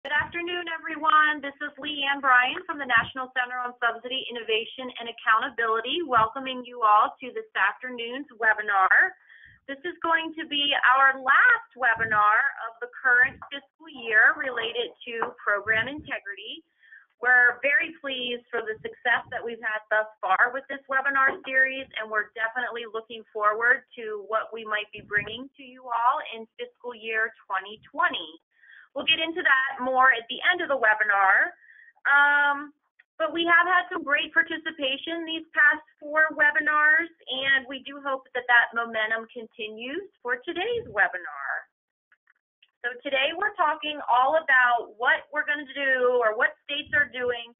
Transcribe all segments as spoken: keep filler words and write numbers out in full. Good afternoon, everyone. This is Leanne Bryan from the National Center on Subsidy Innovation and Accountability, welcoming you all to this afternoon's webinar. This is going to be our last webinar of the current fiscal year related to program integrity. We're very pleased for the success that we've had thus far with this webinar series, and we're definitely looking forward to what we might be bringing to you all in fiscal year twenty twenty. We'll get into that more at the end of the webinar, um, but we have had some great participation these past four webinars, and we do hope that that momentum continues for today's webinar. So today we're talking all about what we're going to do or what states are doing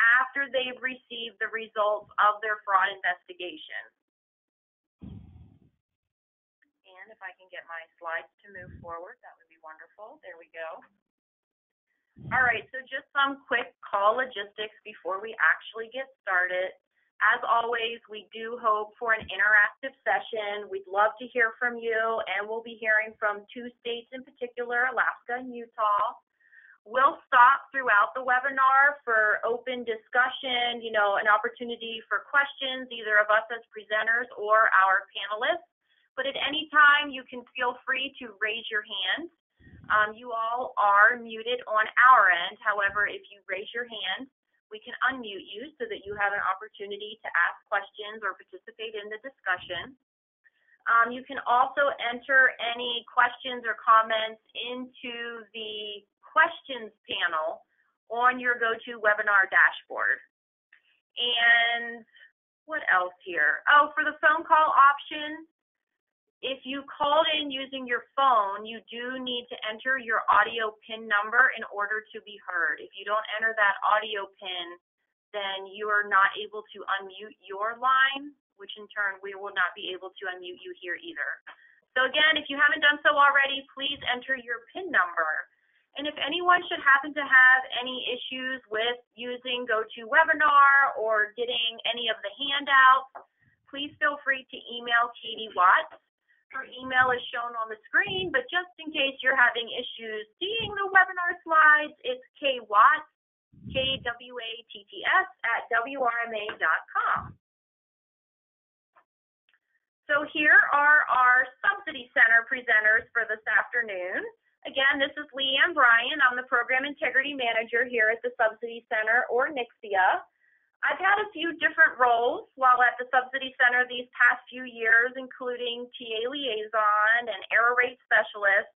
after they've received the results of their fraud investigation. And if I can get my slides to move forward, that would be wonderful. There we go. All right, so just some quick call logistics before we actually get started. As always, we do hope for an interactive session. We'd love to hear from you, and we'll be hearing from two states in particular, Alaska and Utah. We'll stop throughout the webinar for open discussion, you know, an opportunity for questions, either of us as presenters or our panelists. But at any time, you can feel free to raise your hand. Um, you all are muted on our end. However, if you raise your hand, we can unmute you so that you have an opportunity to ask questions or participate in the discussion. Um, you can also enter any questions or comments into the questions panel on your GoToWebinar dashboard. And what else here? Oh, for the phone call option, if you called in using your phone, you do need to enter your audio PIN number in order to be heard. If you don't enter that audio PIN, then you are not able to unmute your line, which in turn we will not be able to unmute you here either. So again, if you haven't done so already, please enter your PIN number. And if anyone should happen to have any issues with using GoToWebinar or getting any of the handouts, please feel free to email Katie Watts. Her email is shown on the screen, but just in case you're having issues seeing the webinar slides, it's kwatts, K W A T T S, at W R M A dot com. So here are our Subsidy Center presenters for this afternoon. Again, this is Leanne Bryan. I'm the Program Integrity Manager here at the Subsidy Center, or Nixia. I've had a few different roles while at the Subsidy Center these past few years, including T A liaison and error rate specialist.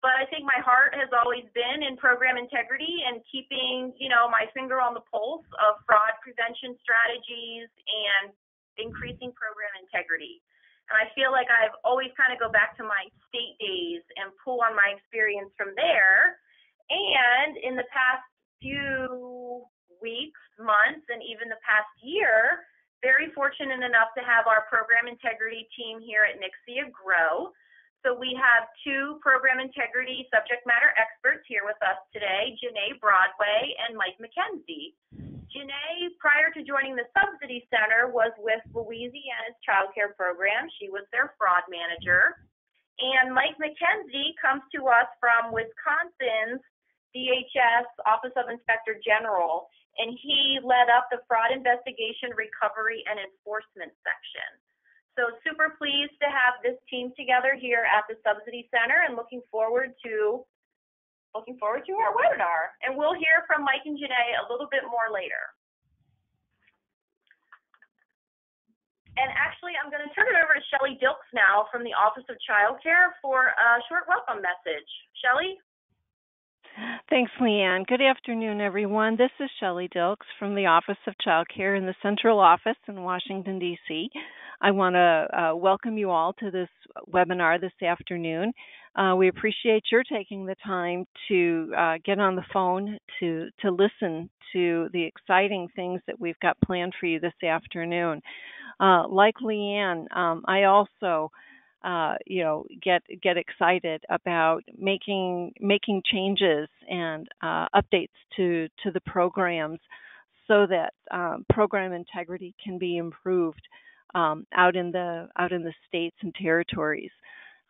But I think my heart has always been in program integrity and keeping, you know, my finger on the pulse of fraud prevention strategies and increasing program integrity. And I feel like I've always kind of go back to my state days and pull on my experience from there. And in the past few weeks, months, and even the past year, very fortunate enough to have our program integrity team here at Nixia grow. So we have two program integrity subject matter experts here with us today, Janae Broadway and Mike McKenzie. Janae, prior to joining the Subsidy Center, was with Louisiana's Child Care Program. She was their fraud manager. And Mike McKenzie comes to us from Wisconsin's D H S Office of Inspector General, and he led up the fraud investigation, recovery, and enforcement section. So super pleased to have this team together here at the Subsidy Center, and looking forward to looking forward to our webinar. And we'll hear from Mike and Janae a little bit more later. And actually, I'm going to turn it over to Shelley Dilks now from the Office of Child Care for a short welcome message. Shelley? Thanks, Leanne. Good afternoon, everyone. This is Shelley Dilks from the Office of Child Care in the Central Office in Washington, D C I want to uh, welcome you all to this webinar this afternoon. Uh, we appreciate your taking the time to uh, get on the phone to, to listen to the exciting things that we've got planned for you this afternoon. Uh, like Leanne, um, I also Uh, you know, get get excited about making making changes and uh, updates to to the programs, so that um, program integrity can be improved um, out in the out in the states and territories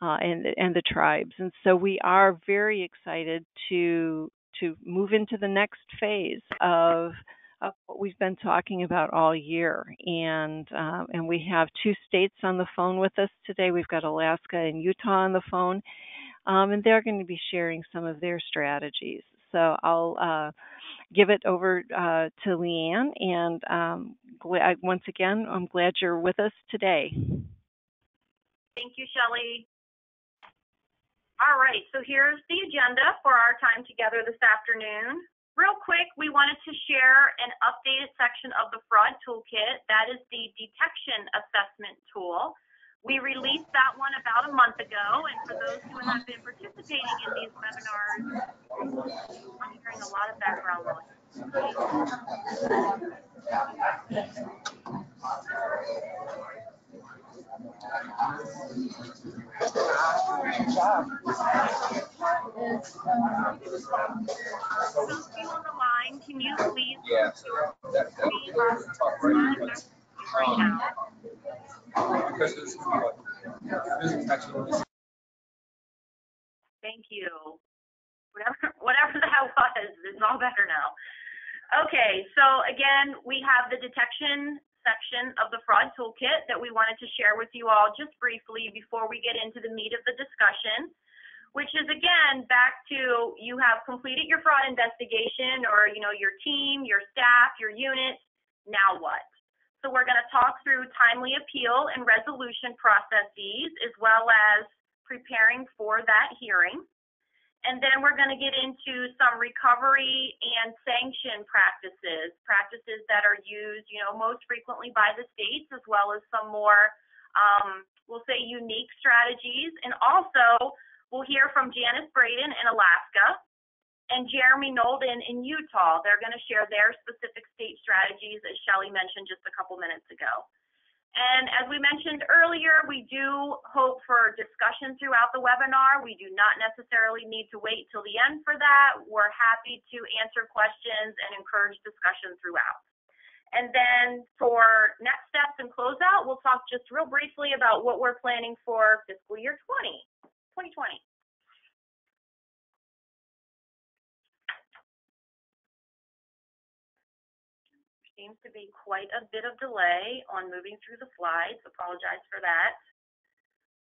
uh, and and the tribes. And so we are very excited to to move into the next phase of, of what we've been talking about all year. And um, and we have two states on the phone with us today. We've got Alaska and Utah on the phone, um, and they're going to be sharing some of their strategies. So I'll uh, give it over uh, to Leanne, and um, glad, once again, I'm glad you're with us today. Thank you, Shelley. All right, so here's the agenda for our time together this afternoon. Real quick, we wanted to share an updated section of the fraud toolkit. That is the detection assessment tool. We released that one about a month ago, and for those who have been participating in these webinars, I'm hearing a lot of background noise. Those of you on the line, can you please please right now? Thank you. Whatever, whatever that was, it's all better now. Okay, so again, we have the detection section of the fraud toolkit that we wanted to share with you all just briefly before we get into the meat of the discussion, which is again back to you have completed your fraud investigation, or you know, your team, your staff, your unit. Now what? So we're going to talk through timely appeal and resolution processes, as well as preparing for that hearing. And then we're going to get into some recovery and sanction practices, practices that are used, you know, most frequently by the states, as well as some more, um, we'll say, unique strategies. And also, we'll hear from Janice Braden in Alaska and Jeremy Nolden in Utah. They're going to share their specific state strategies, as Shelley mentioned just a couple minutes ago. And as we mentioned earlier, we do hope for discussion throughout the webinar. We do not necessarily need to wait till the end for that. We're happy to answer questions and encourage discussion throughout. And then for next steps and closeout, we'll talk just real briefly about what we're planning for fiscal year twenty twenty. Seems to be quite a bit of delay on moving through the slides. Apologize for that.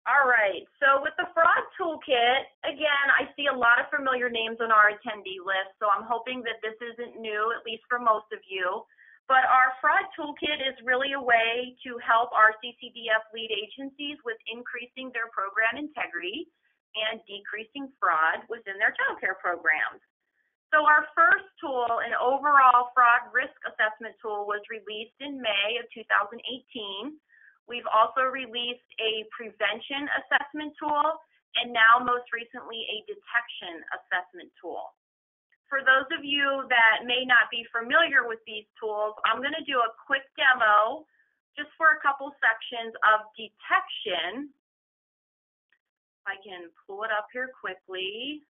All right, so with the fraud toolkit, again, I see a lot of familiar names on our attendee list, so I'm hoping that this isn't new, at least for most of you. But our fraud toolkit is really a way to help our C C D F lead agencies with increasing their program integrity and decreasing fraud within their child care programs. So our first tool, an overall fraud risk assessment tool, was released in May of two thousand eighteen. We've also released a prevention assessment tool, and now most recently a detection assessment tool. For those of you that may not be familiar with these tools, I'm going to do a quick demo just for a couple sections of detection. If I can pull it up here quickly.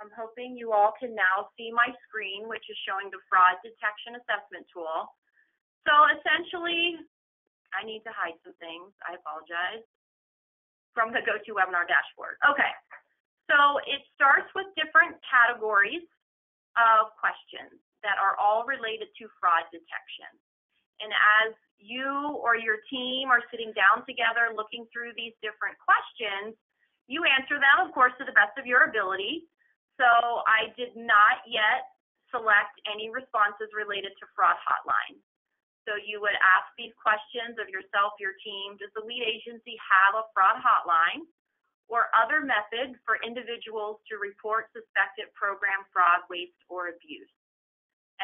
I'm hoping you all can now see my screen, which is showing the fraud detection assessment tool. So essentially, I need to hide some things, I apologize, from the GoToWebinar dashboard. Okay, so it starts with different categories of questions that are all related to fraud detection. And as you or your team are sitting down together looking through these different questions, you answer them, of course, to the best of your ability. So I did not yet select any responses related to fraud hotline. So you would ask these questions of yourself, your team. Does the lead agency have a fraud hotline or other method for individuals to report suspected program fraud, waste, or abuse?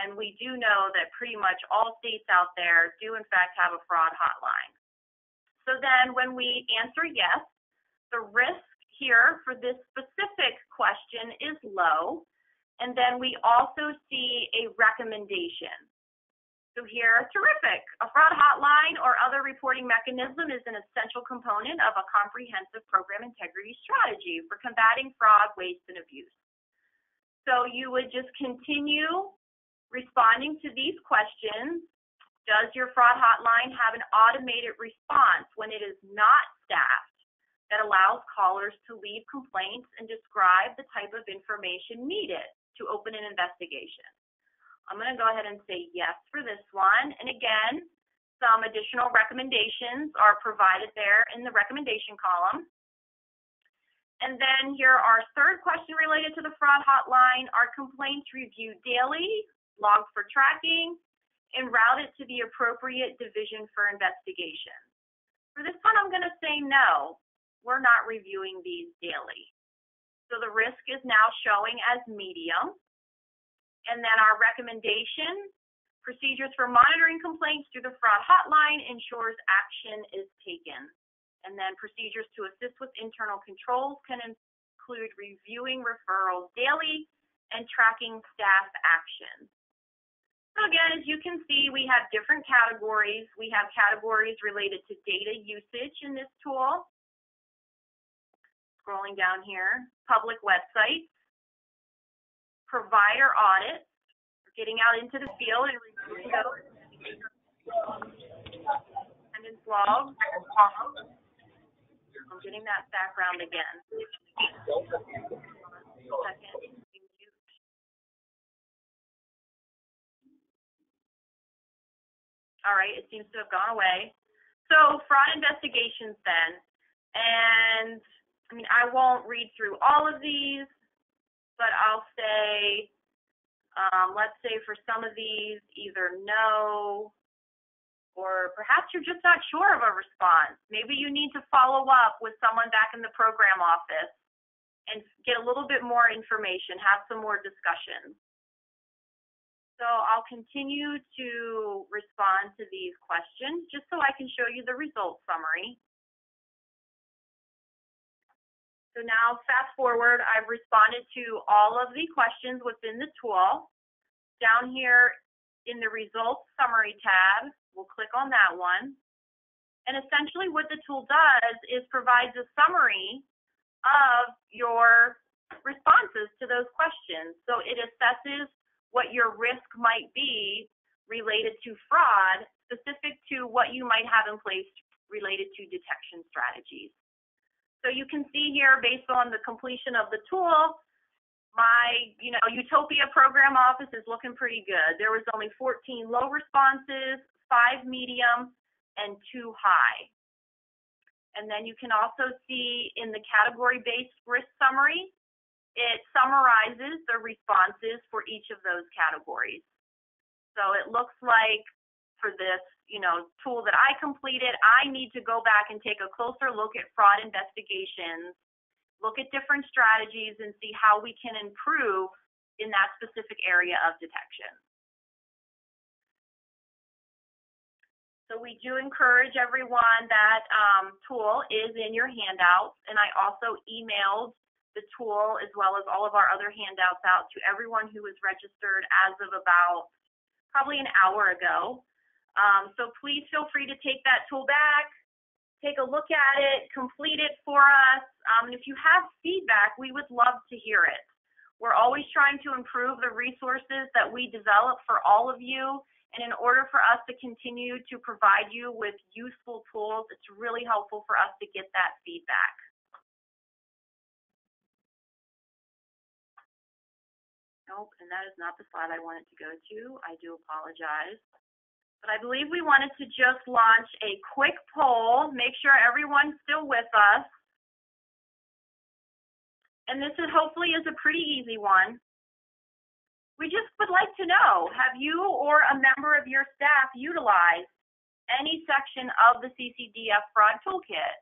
And we do know that pretty much all states out there do, in fact, have a fraud hotline. So then when we answer yes, the risk here for this specific question is low, and then we also see a recommendation. So here, terrific, a fraud hotline or other reporting mechanism is an essential component of a comprehensive program integrity strategy for combating fraud, waste, and abuse. So you would just continue responding to these questions. Does your fraud hotline have an automated response when it is not staffed that allows callers to leave complaints and describe the type of information needed to open an investigation. I'm going to go ahead and say yes for this one. And again, some additional recommendations are provided there in the recommendation column. And then here our third question related to the fraud hotline. Are complaints reviewed daily, logged for tracking, and routed to the appropriate division for investigation? For this one, I'm going to say no, we're not reviewing these daily. So the risk is now showing as medium. And then our recommendation, procedures for monitoring complaints through the fraud hotline ensures action is taken. And then procedures to assist with internal controls can include reviewing referrals daily and tracking staff action. So again, as you can see, we have different categories. We have categories related to data usage in this tool. Scrolling down here, public websites, provider audits, getting out into the field and reviewing those, attendance logs. I'm getting that background again. Second. All right, it seems to have gone away. So fraud investigations then. And I mean, I won't read through all of these, but I'll say, um, let's say for some of these, either no, or perhaps you're just not sure of a response. Maybe you need to follow up with someone back in the program office and get a little bit more information, have some more discussions. So I'll continue to respond to these questions just so I can show you the results summary. So now fast forward, I've responded to all of the questions within the tool. Down here in the results summary tab, we'll click on that one. And essentially what the tool does is provides a summary of your responses to those questions. So it assesses what your risk might be related to fraud, specific to what you might have in place related to detection strategies. So you can see here, based on the completion of the tool, my you know, Utopia program office is looking pretty good. There was only fourteen low responses, five medium, and two high. And then you can also see in the category-based risk summary, it summarizes the responses for each of those categories. So it looks like for this, you know, tool that I completed, I need to go back and take a closer look at fraud investigations, look at different strategies, and see how we can improve in that specific area of detection. So we do encourage everyone that um, tool is in your handouts, and I also emailed the tool as well as all of our other handouts out to everyone who was registered as of about probably an hour ago. Um, so please feel free to take that tool back, take a look at it, complete it for us. Um, and if you have feedback, we would love to hear it. We're always trying to improve the resources that we develop for all of you. And in order for us to continue to provide you with useful tools, it's really helpful for us to get that feedback. Nope, and that is not the slide I wanted to go to. I do apologize. But I believe we wanted to just launch a quick poll, make sure everyone's still with us. And this is hopefully is a pretty easy one. We just would like to know, have you or a member of your staff utilized any section of the C C D F Fraud Toolkit?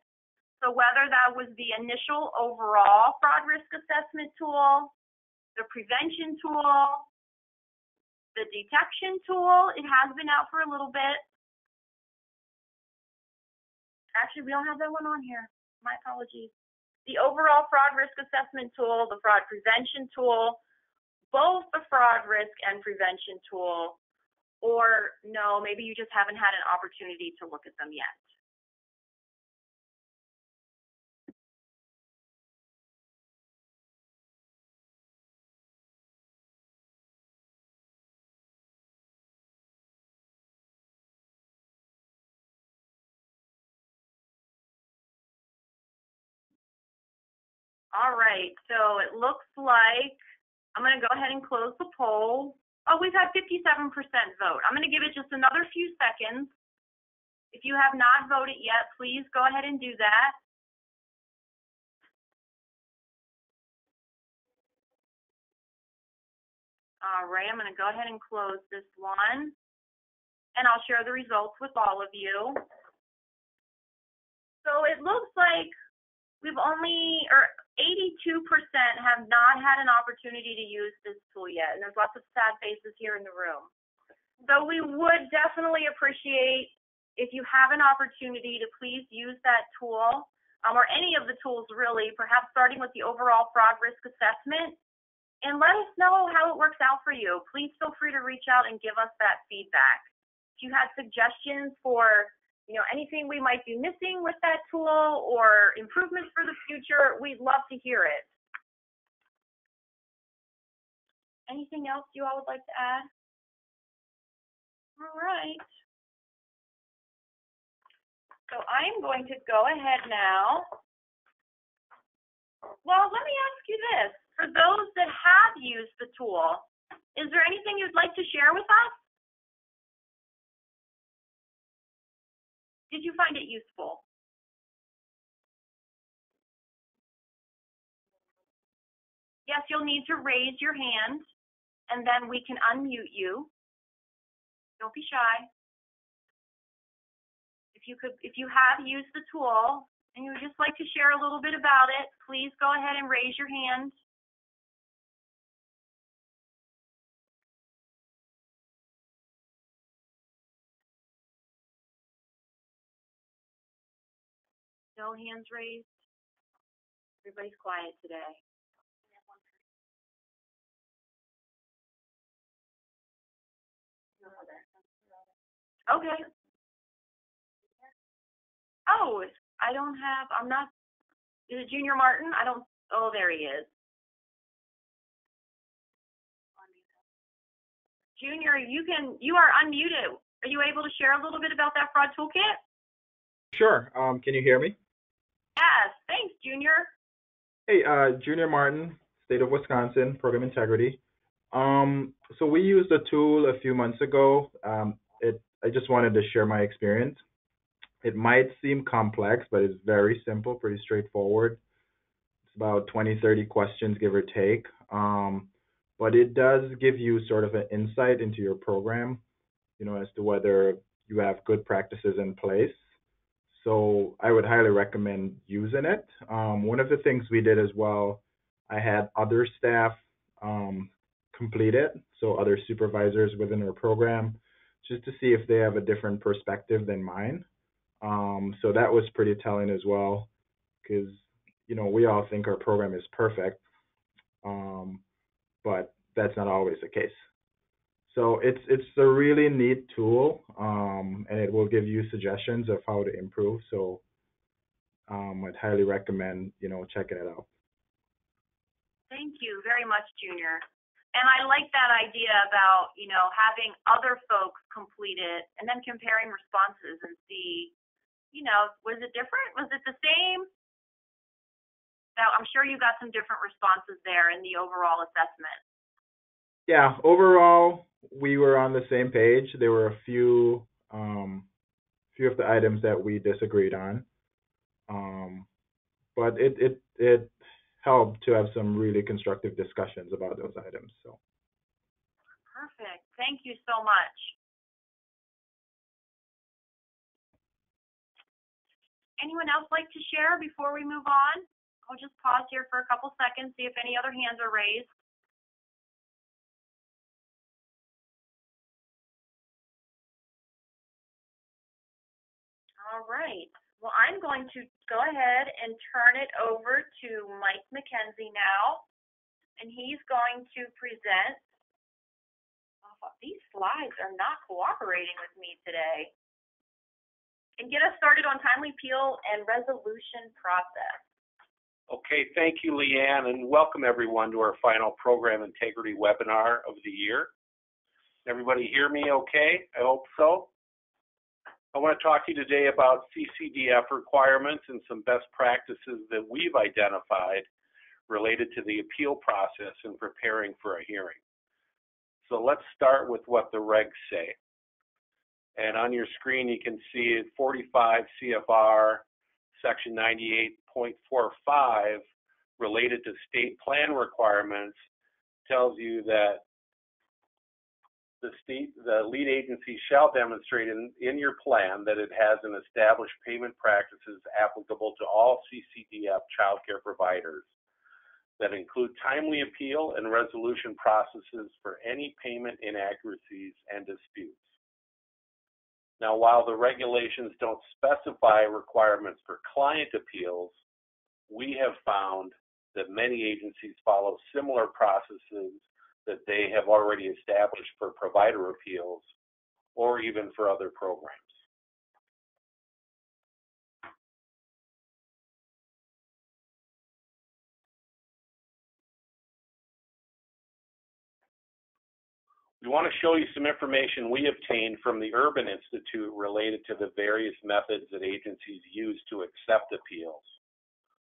So whether that was the initial overall fraud risk assessment tool, the prevention tool, the detection tool, it has been out for a little bit. Actually, we don't have that one on here. My apologies. The overall fraud risk assessment tool, the fraud prevention tool, both the fraud risk and prevention tool, or no, maybe you just haven't had an opportunity to look at them yet. All right, so it looks like I'm going to go ahead and close the poll. Oh, we've had fifty-seven percent vote. I'm going to give it just another few seconds. If you have not voted yet, please go ahead and do that. All right, I'm going to go ahead and close this one, and I'll share the results with all of you. So it looks like we've only, or eighty-two percent have not had an opportunity to use this tool yet, and there's lots of sad faces here in the room. So we would definitely appreciate if you have an opportunity to please use that tool, um, or any of the tools really, perhaps starting with the overall fraud risk assessment, and let us know how it works out for you. Please feel free to reach out and give us that feedback. If you had suggestions for, you know, anything we might be missing with that tool or improvements for the future, we'd love to hear it. Anything else you all would like to add? All right. So I'm going to go ahead now. Well, let me ask you this. For those that have used the tool, is there anything you'd like to share with us? Did you find it useful? Yes, you'll need to raise your hand, and then we can unmute you. Don't be shy. If you could, if you have used the tool and you would just like to share a little bit about it, please go ahead and raise your hand. No hands raised. Everybody's quiet today. Okay. Oh, I don't have, I'm not, is it Junior Martin? I don't, oh, there he is. Junior, you can, you are unmuted. Are you able to share a little bit about that fraud toolkit? Sure. Um, can you hear me? Yes. Thanks, Junior. Hey, uh, Junior Martin, State of Wisconsin, Program Integrity. Um, so we used the tool a few months ago. Um, it, I just wanted to share my experience. It might seem complex, but it's very simple, pretty straightforward. It's about twenty, thirty questions, give or take. Um, but it does give you sort of an insight into your program, you know, as to whether you have good practices in place. So I would highly recommend using it. Um, one of the things we did as well, I had other staff um, complete it, so other supervisors within our program, just to see if they have a different perspective than mine. Um, so that was pretty telling as well, because, you know, we all think our program is perfect, um, but that's not always the case. So it's it's a really neat tool, um, and it will give you suggestions of how to improve. So um, I'd highly recommend, you know, checking it out. Thank you very much, Junior. And I like that idea about, you know, having other folks complete it and then comparing responses and see, you know, was it different? Was it the same? Now, I'm sure you got some different responses there in the overall assessment. Yeah, overall, we were on the same page. There were a few um, few of the items that we disagreed on. Um, but it, it, it helped to have some really constructive discussions about those items. So. Perfect. Thank you so much. Anyone else like to share before we move on? I'll just pause here for a couple seconds, see if any other hands are raised. All right. Well, I'm going to go ahead and turn it over to Mike McKenzie now, and he's going to present. Oh, these slides are not cooperating with me today. And get us started on timely appeal and resolution process. Okay. Thank you, Leanne, and welcome everyone to our final program integrity webinar of the year. Everybody hear me okay? I hope so. I want to talk to you today about C C D F requirements and some best practices that we've identified related to the appeal process and preparing for a hearing. So let's start with what the regs say. And on your screen, you can see forty-five C F R section ninety-eight point four five related to state plan requirements tells you that the state, the lead agency shall demonstrate in, in your plan that it has an established payment practices applicable to all C C D F child care providers that include timely appeal and resolution processes for any payment inaccuracies and disputes. Now, while the regulations don't specify requirements for client appeals, we have found that many agencies follow similar processes that they have already established for provider appeals or even for other programs. We want to show you some information we obtained from the Urban Institute related to the various methods that agencies use to accept appeals.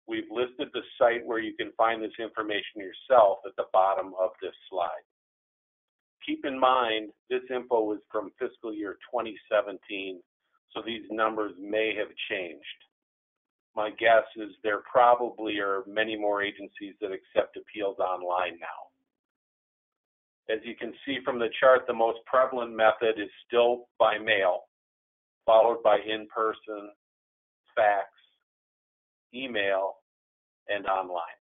We've listed the site where you can find this information yourself at the bottom of this slide. Keep in mind, this info is from fiscal year twenty seventeen, so these numbers may have changed. My guess is there probably are many more agencies that accept appeals online now. As you can see from the chart, the most prevalent method is still by mail, followed by in-person, fax, email, and online.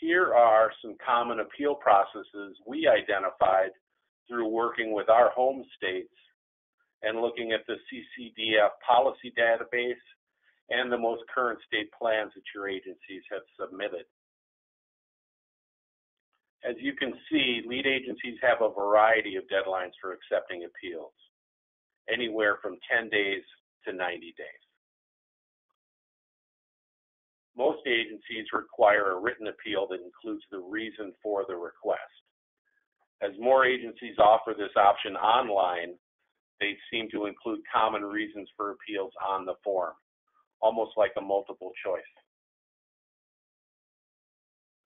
Here are some common appeal processes we identified through working with our home states and looking at the C C D F policy database and the most current state plans that your agencies have submitted. As you can see, lead agencies have a variety of deadlines for accepting appeals, anywhere from ten days to ninety days. Most agencies require a written appeal that includes the reason for the request. As more agencies offer this option online, they seem to include common reasons for appeals on the form, almost like a multiple choice.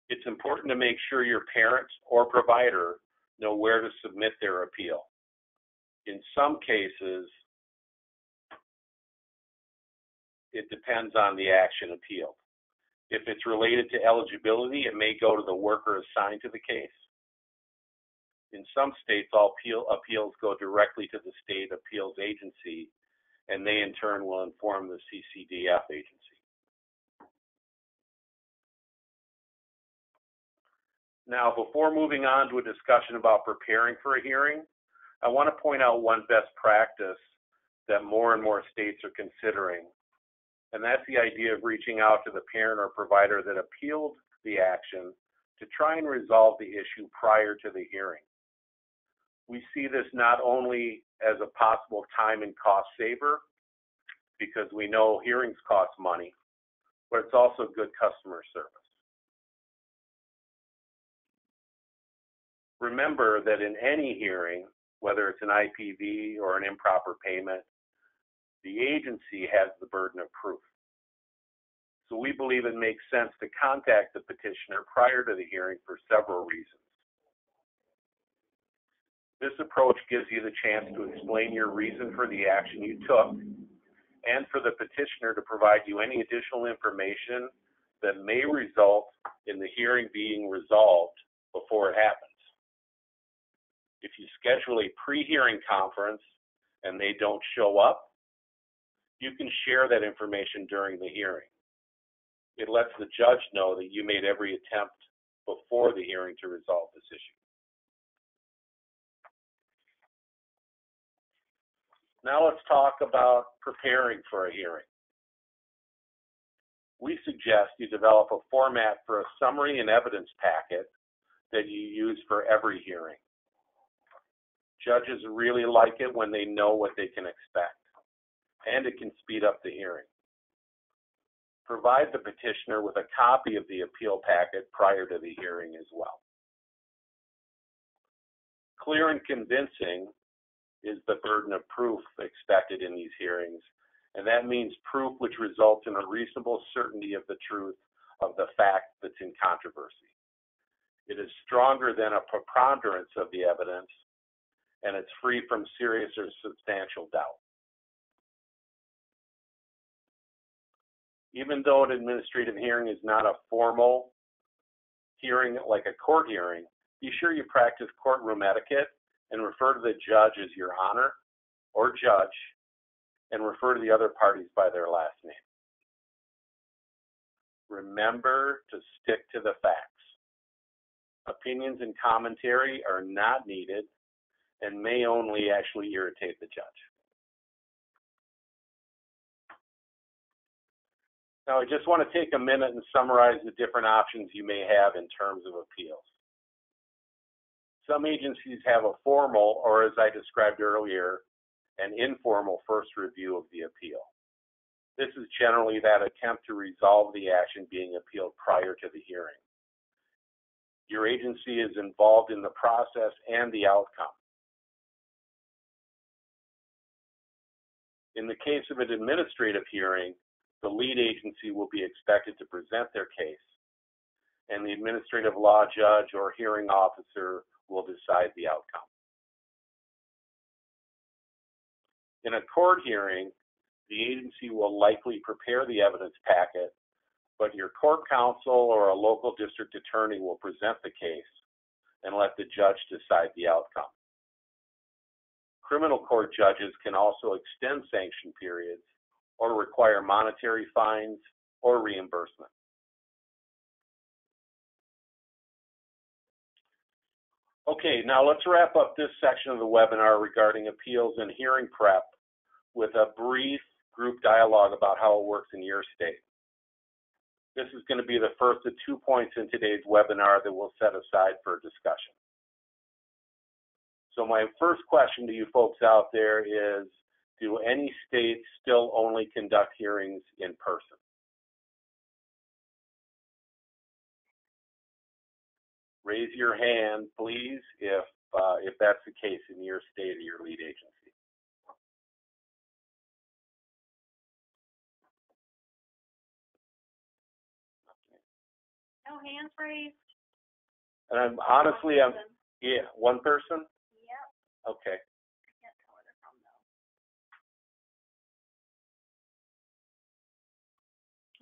It's important to make sure your parents or provider know where to submit their appeal. In some cases, it depends on the action appealed. If it's related to eligibility, it may go to the worker assigned to the case. In some states, all appeal, appeals go directly to the state appeals agency, and they in turn will inform the C C D F agency. Now, before moving on to a discussion about preparing for a hearing, I want to point out one best practice that more and more states are considering, and that's the idea of reaching out to the parent or provider that appealed the action to try and resolve the issue prior to the hearing. We see this not only as a possible time and cost saver, because we know hearings cost money, but it's also good customer service. Remember that in any hearing, whether it's an I P V or an improper payment, the agency has the burden of proof. So we believe it makes sense to contact the petitioner prior to the hearing for several reasons. This approach gives you the chance to explain your reason for the action you took and for the petitioner to provide you any additional information that may result in the hearing being resolved before it happens. If you schedule a pre-hearing conference and they don't show up, you can share that information during the hearing. It lets the judge know that you made every attempt before the hearing to resolve this issue. Now let's talk about preparing for a hearing. We suggest you develop a format for a summary and evidence packet that you use for every hearing. Judges really like it when they know what they can expect, and it can speed up the hearing. Provide the petitioner with a copy of the appeal packet prior to the hearing as well. Clear and convincing is the burden of proof expected in these hearings, and that means proof which results in a reasonable certainty of the truth of the fact that's in controversy. It is stronger than a preponderance of the evidence, and it's free from serious or substantial doubt. Even though an administrative hearing is not a formal hearing like a court hearing, be sure you practice courtroom etiquette and refer to the judge as Your Honor or judge, and refer to the other parties by their last name. Remember to stick to the facts. Opinions and commentary are not needed and may only actually irritate the judge. Now, I just want to take a minute and summarize the different options you may have in terms of appeals. Some agencies have a formal, or as I described earlier, an informal first review of the appeal. This is generally that attempt to resolve the action being appealed prior to the hearing. Your agency is involved in the process and the outcome. In the case of an administrative hearing, the lead agency will be expected to present their case, and the administrative law judge or hearing officer will decide the outcome. In a court hearing, the agency will likely prepare the evidence packet, but your court counsel or a local district attorney will present the case and let the judge decide the outcome. Criminal court judges can also extend sanction periods or require monetary fines or reimbursement. Okay, now let's wrap up this section of the webinar regarding appeals and hearing prep with a brief group dialogue about how it works in your state. This is going to be the first of two points in today's webinar that we'll set aside for discussion. So my first question to you folks out there is, do any states still only conduct hearings in person? Raise your hand, please, if uh, if that's the case in your state or your lead agency. No hands raised. And I'm honestly, I'm yeah, one person. Yep. Okay. I can't tell where they're from though.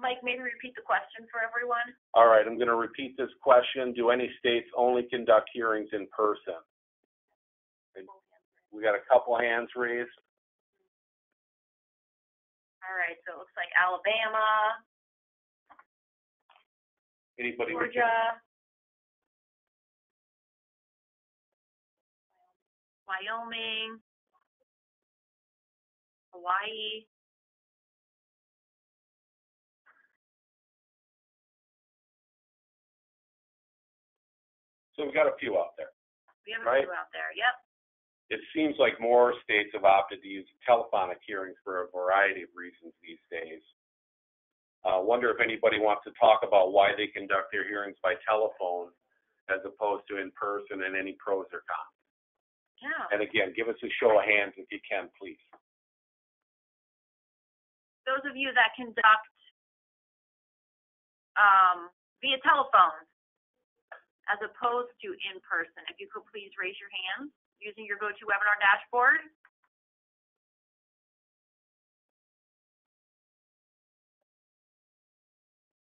Mike, maybe repeat the question for everyone. All right, I'm going to repeat this question. Do any states only conduct hearings in person? We got a couple hands raised. All right, so it looks like Alabama. Anybody? Georgia. Wyoming. Hawaii. So we've got a few out there. We have a right? few out there, yep. It seems like more states have opted to use telephonic hearings for a variety of reasons these days. I uh, wonder if anybody wants to talk about why they conduct their hearings by telephone as opposed to in person, and any pros or cons. Yeah. And again, give us a show of hands if you can, please. Those of you that conduct um, via telephone, as opposed to in person. If you could please raise your hand using your GoToWebinar dashboard.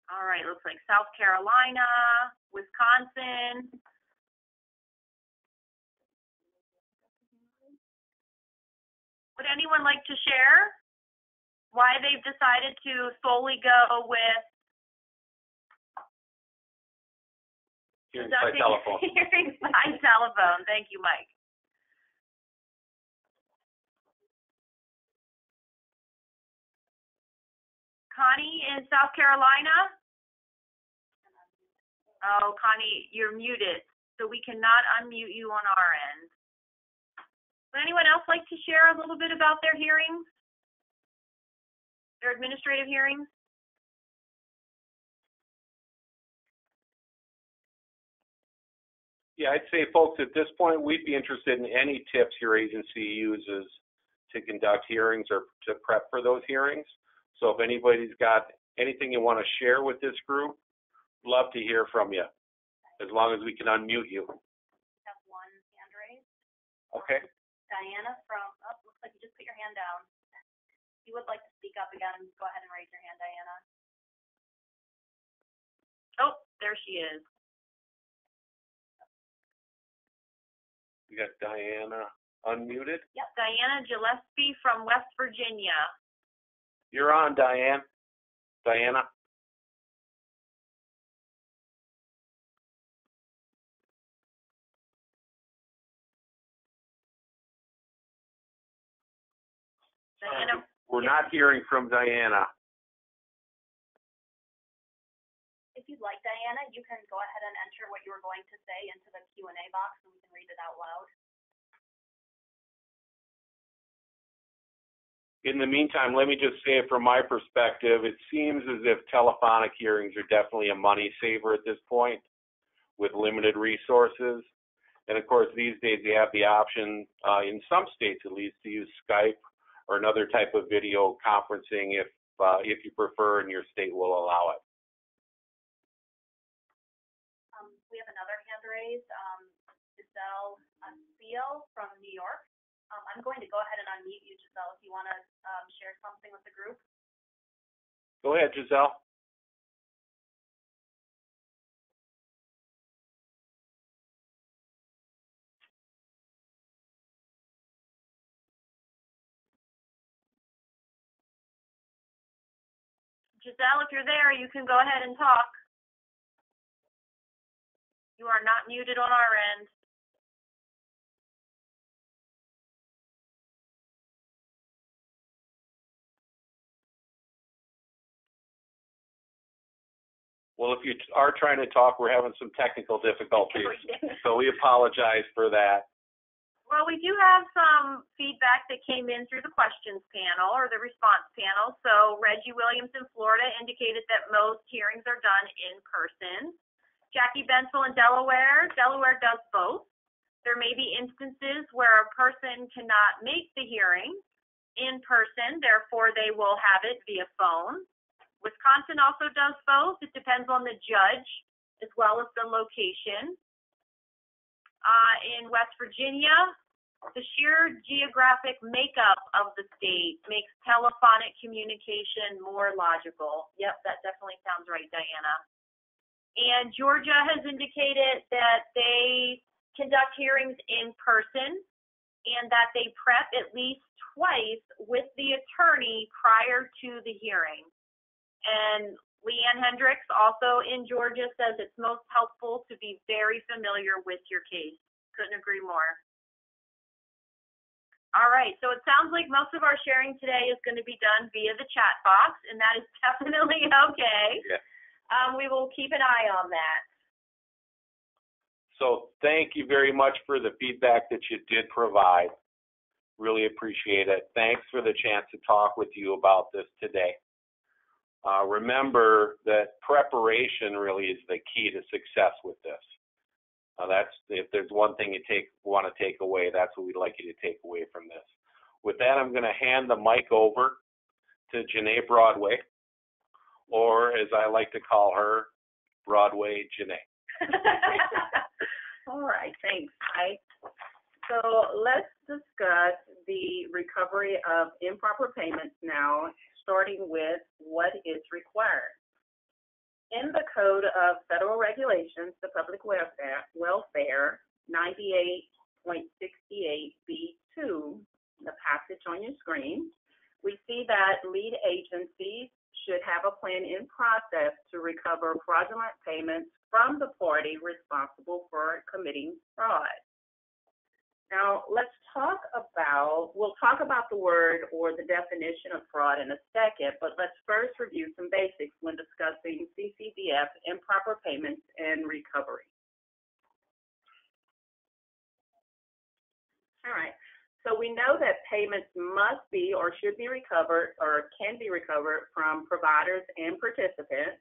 All right, looks like South Carolina, Wisconsin. Would anyone like to share why they've decided to solely go with hearings by telephone. Hearings by telephone. Thank you, Mike. Connie in South Carolina. Oh, Connie, you're muted, so we cannot unmute you on our end. Would anyone else like to share a little bit about their hearings, their administrative hearings? Yeah, I'd say, folks, at this point, we'd be interested in any tips your agency uses to conduct hearings or to prep for those hearings. So if anybody's got anything you want to share with this group, love to hear from you, as long as we can unmute you. I have one hand raised. Okay. Um, Diana from, oh, looks like you just put your hand down. If you would like to speak up again, go ahead and raise your hand, Diana. Oh, there she is. We got Diana unmuted. Yep, Diana Gillespie from West Virginia. You're on, Diane. Diana. Diana. We're not hearing from Diana. If you'd like, Diana, you can go ahead and enter what you were going to say into the Q and A box and we can read it out loud. In the meantime, let me just say it from my perspective, it seems as if telephonic hearings are definitely a money saver at this point with limited resources. And of course, these days they have the option, uh, in some states at least, to use Skype or another type of video conferencing if, uh, if you prefer and your state will allow it. We have another hand raised, um, Giselle Seal from New York. Um, I'm going to go ahead and unmute you, Giselle, if you want to um, share something with the group. Go ahead, Giselle. Giselle, if you're there, you can go ahead and talk. You are not muted on our end. Well, if you are trying to talk, we're having some technical difficulties, so we apologize for that. Well, we do have some feedback that came in through the questions panel or the response panel. So Reggie Williams in Florida indicated that most hearings are done in person. Jackie Bensel in Delaware. Delaware does both. There may be instances where a person cannot make the hearing in person, therefore they will have it via phone. Wisconsin also does both. It depends on the judge as well as the location. Uh, in West Virginia, the sheer geographic makeup of the state makes telephonic communication more logical. Yep, that definitely sounds right, Diana. And Georgia has indicated that they conduct hearings in person and that they prep at least twice with the attorney prior to the hearing. And Leanne Hendricks, also in Georgia, says it's most helpful to be very familiar with your case. Couldn't agree more. All right, so it sounds like most of our sharing today is going to be done via the chat box, and that is definitely okay. Yeah. Um, we will keep an eye on that. So thank you very much for the feedback that you did provide. Really appreciate it. Thanks for the chance to talk with you about this today. Uh, remember that preparation really is the key to success with this. Uh, that's if there's one thing you take want to take away, that's what we'd like you to take away from this. With that, I'm going to hand the mic over to Janae Broadway, or as I like to call her, Broadway Janae. All right, thanks, Mike. So let's discuss the recovery of improper payments now, starting with what is required. In the Code of Federal Regulations to Public Welfare, welfare ninety-eight point sixty-eight B two, the passage on your screen, we see that lead agencies should have a plan in process to recover fraudulent payments from the party responsible for committing fraud. Now, let's talk about, we'll talk about the word or the definition of fraud in a second, but let's first review some basics when discussing C C D F, improper payments, and recovery. All right. So we know that payments must be or should be recovered or can be recovered from providers and participants.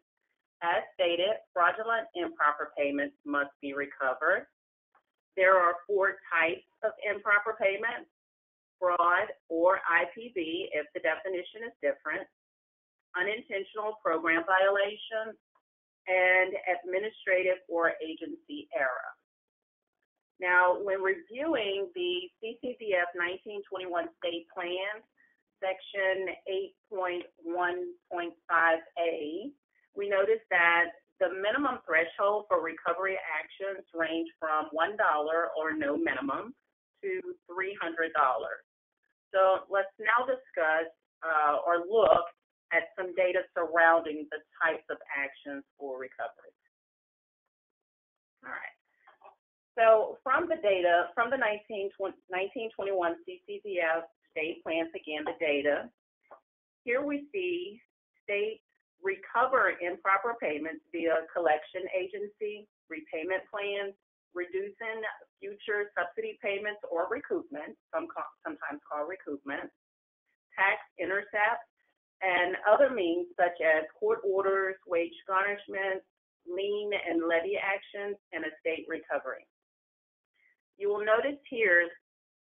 As stated, fraudulent improper payments must be recovered. There are four types of improper payments. fraud, or I P V if the definition is different, unintentional program violation, and administrative or agency error. Now, when reviewing the C C D F nineteen twenty-one State Plan, Section eight point one point five A, we noticed that the minimum threshold for recovery actions range from one dollar or no minimum to three hundred dollars. So let's now discuss uh, or look at some data surrounding the types of actions for recovery. All right. So from the data, from the nineteen twenty-one C C D F state plans, again, the data, here we see states recover improper payments via collection agency, repayment plans, reducing future subsidy payments or recoupment, some call, sometimes called recoupment, tax intercept, and other means such as court orders, wage garnishments, lien and levy actions, and estate recovery. You will notice here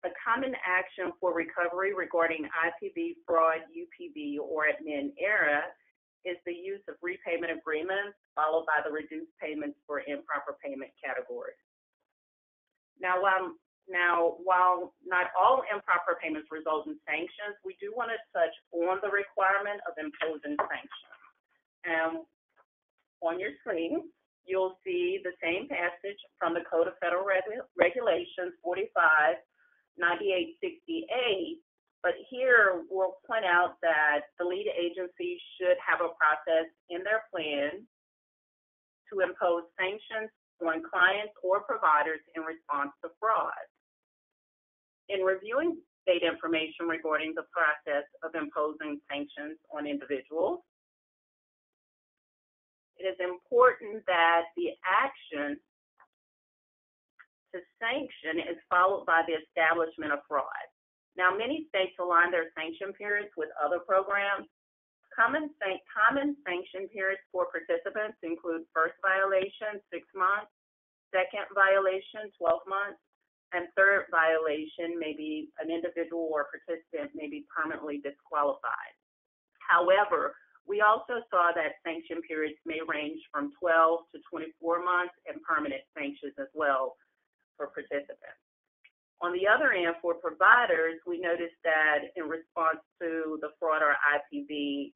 a common action for recovery regarding I P V, fraud, U P B, or admin error is the use of repayment agreements followed by the reduced payments for improper payment category. Now, um, Now, while not all improper payments result in sanctions, we do want to touch on the requirement of imposing sanctions. Um, on your screen, you'll see the same passage from the Code of Federal Regu Regulations forty-five ninety-eight sixty-eight, but here we'll point out that the lead agency should have a process in their plan to impose sanctions on clients or providers in response to fraud. In reviewing state information regarding the process of imposing sanctions on individuals, it is important that the action to sanction is followed by the establishment of fraud. Now, many states align their sanction periods with other programs. Common, san common sanction periods for participants include first violation, six months, second violation, twelve months, and third violation may be an individual or participant may be permanently disqualified. However, we also saw that sanction periods may range from twelve to twenty-four months and permanent sanctions as well for participants. On the other end, for providers, we noticed that in response to the fraud or I P V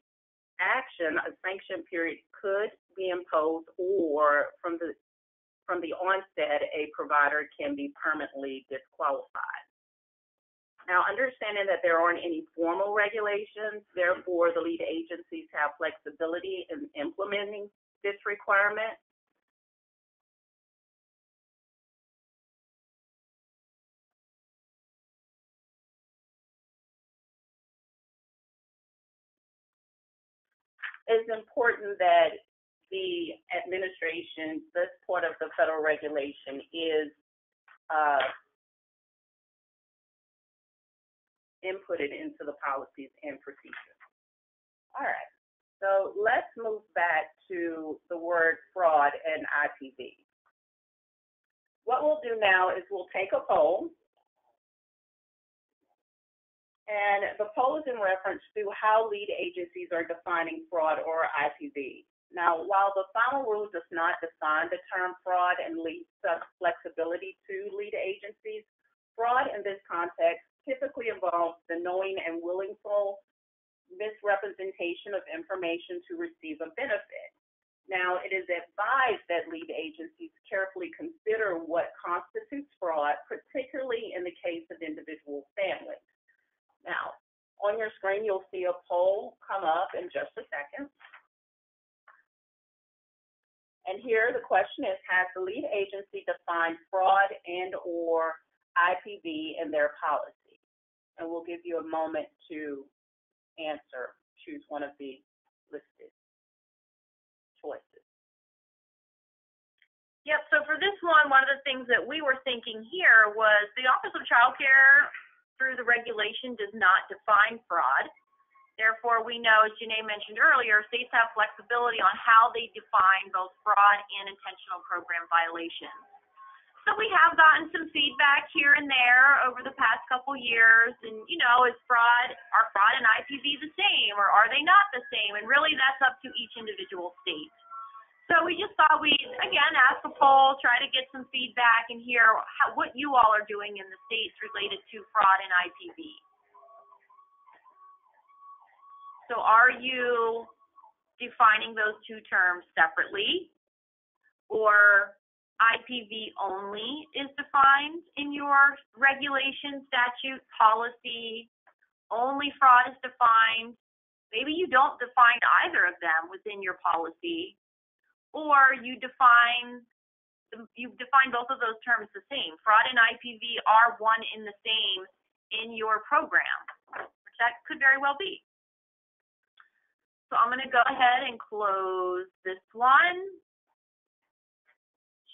action, a sanction period could be imposed, or from the from the onset, a provider can be permanently disqualified. Now, understanding that there aren't any formal regulations, therefore the lead agencies have flexibility in implementing this requirement. It's important that the administration, this part of the federal regulation, is uh, inputted into the policies and procedures. All right, so let's move back to the word fraud and I P V. What we'll do now is we'll take a poll. And the poll is in reference to how lead agencies are defining fraud or I P V. Now, while the final rule does not define the term fraud and leaves some flexibility to lead agencies, fraud in this context typically involves the knowing and willful misrepresentation of information to receive a benefit. Now, it is advised that lead agencies carefully consider what constitutes fraud, particularly in the case of individual families. Now, on your screen, you'll see a poll come up in just a second. And here the question is, has the lead agency defined fraud and or I P V in their policy? And we'll give you a moment to answer, choose one of the listed choices. Yep, so for this one, one of the things that we were thinking here was the Office of Child Care through the regulation does not define fraud. Therefore, we know, as Janae mentioned earlier, states have flexibility on how they define both fraud and intentional program violations. So we have gotten some feedback here and there over the past couple years, and you know, is fraud, are fraud and I P V the same, or are they not the same? And really, that's up to each individual state. So we just thought we'd, again, ask a poll, try to get some feedback and hear how, what you all are doing in the states related to fraud and I P V. So are you defining those two terms separately, or I P V only is defined in your regulation, statute, policy, only fraud is defined? Maybe you don't define either of them within your policy, or you define you define both of those terms the same. Fraud and I P V are one in the same in your program, which that could very well be. So I'm going to go ahead and close this one,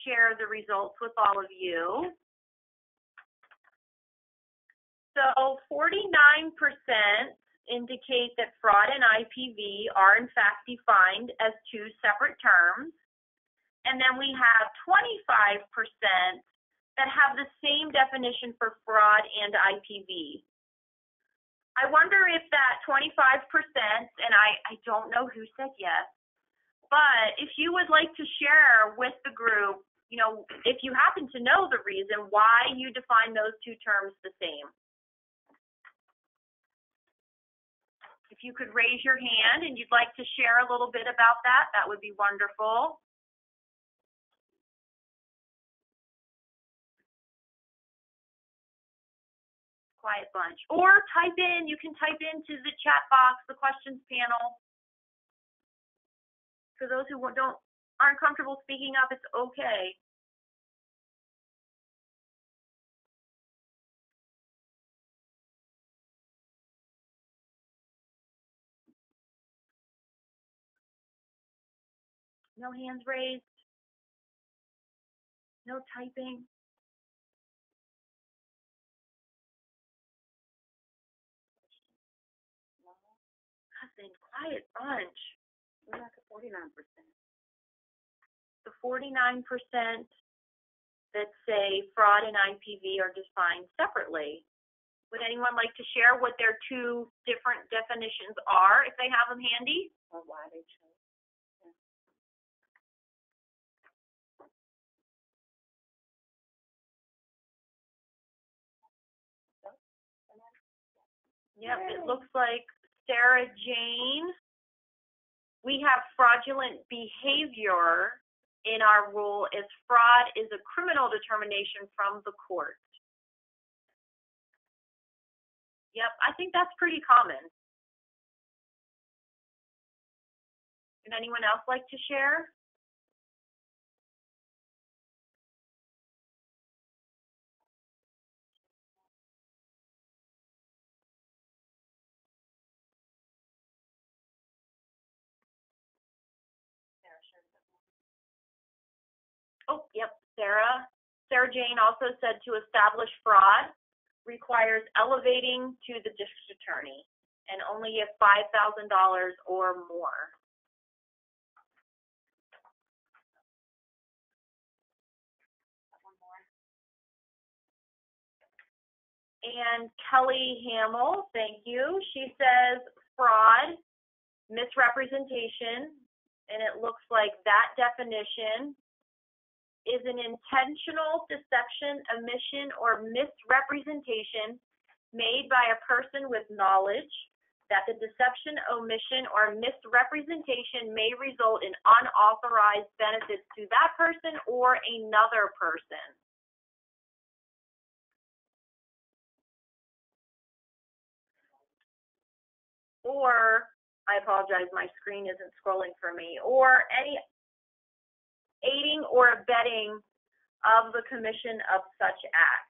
share the results with all of you. So forty-nine percent indicate that fraud and I P V are in fact defined as two separate terms. And then we have twenty-five percent that have the same definition for fraud and I P V. I wonder if that twenty-five percent, and I, I don't know who said yes, but if you would like to share with the group, you know, if you happen to know the reason why you define those two terms the same. If you could raise your hand and you'd like to share a little bit about that, that would be wonderful. Quiet bunch. Or type in, you can type into the chat box, the questions panel. For those who don't aren't comfortable speaking up, it's okay. No hands raised, no typing. Nothing, quiet bunch. We're at the forty-nine percent. The forty-nine percent that say fraud and I P V are defined separately. Would anyone like to share what their two different definitions are, if they have them handy? Or why they chose. Yep, it looks like Sarah Jane. We have fraudulent behavior in our rule as fraud is a criminal determination from the court. Yep, I think that's pretty common. Would anyone else like to share? Oh, yep, Sarah. Sarah Jane also said to establish fraud requires elevating to the district attorney and only if five thousand dollars or more. And Kelly Hamill, thank you. She says fraud, misrepresentation, and it looks like that definition is an intentional deception, omission, or misrepresentation made by a person with knowledge that the deception, omission, or misrepresentation may result in unauthorized benefits to that person or another person. Or, I apologize, my screen isn't scrolling for me, or any aiding or abetting of the commission of such act.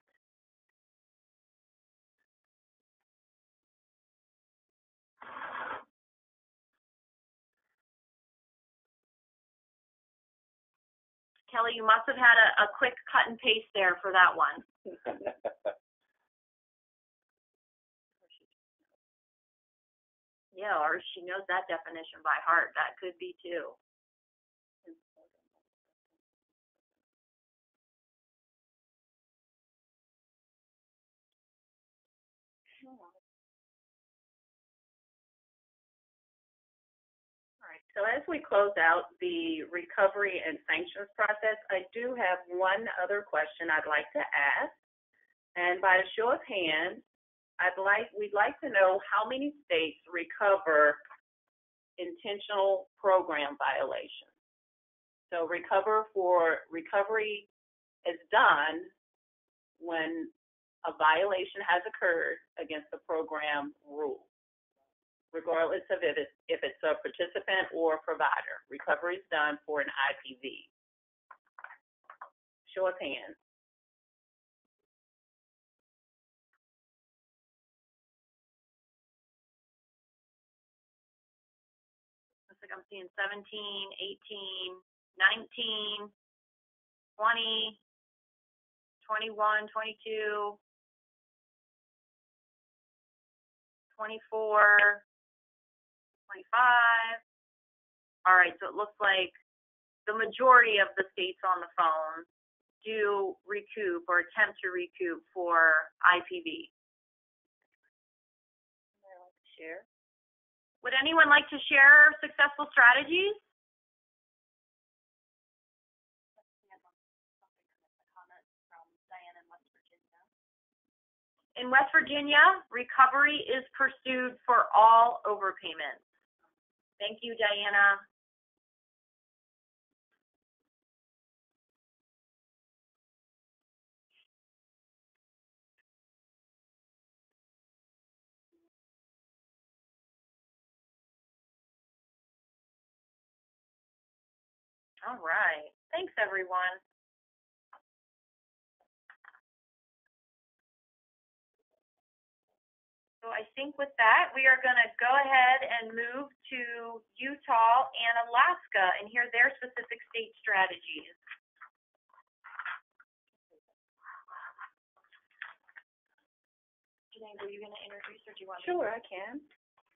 Kelly, you must have had a, a quick cut and paste there for that one. Yeah, or she knows that definition by heart. That could be too. So as we close out the recovery and sanctions process, I do have one other question I'd like to ask. And by a show of hands, I'd like, we'd like to know how many states recover intentional program violations. So recover for recovery is done when a violation has occurred against the program rule, regardless of if it's, if it's a participant or a provider. Recovery is done for an I P V. Show of hands. Looks like I'm seeing seventeen, eighteen, nineteen, twenty, twenty-one, twenty-two, twenty-four, twenty-five. All right, so it looks like the majority of the states on the phone do recoup or attempt to recoup for I P V. Would anyone like to share? Would anyone like to share successful strategies? In West Virginia, recovery is pursued for all overpayments. Thank you, Diana. All right. Thanks, everyone. So I think with that, we are going to go ahead and move to Utah and Alaska and hear their specific state strategies. Janae, were you going to introduce or do you want me to? Sure, I can.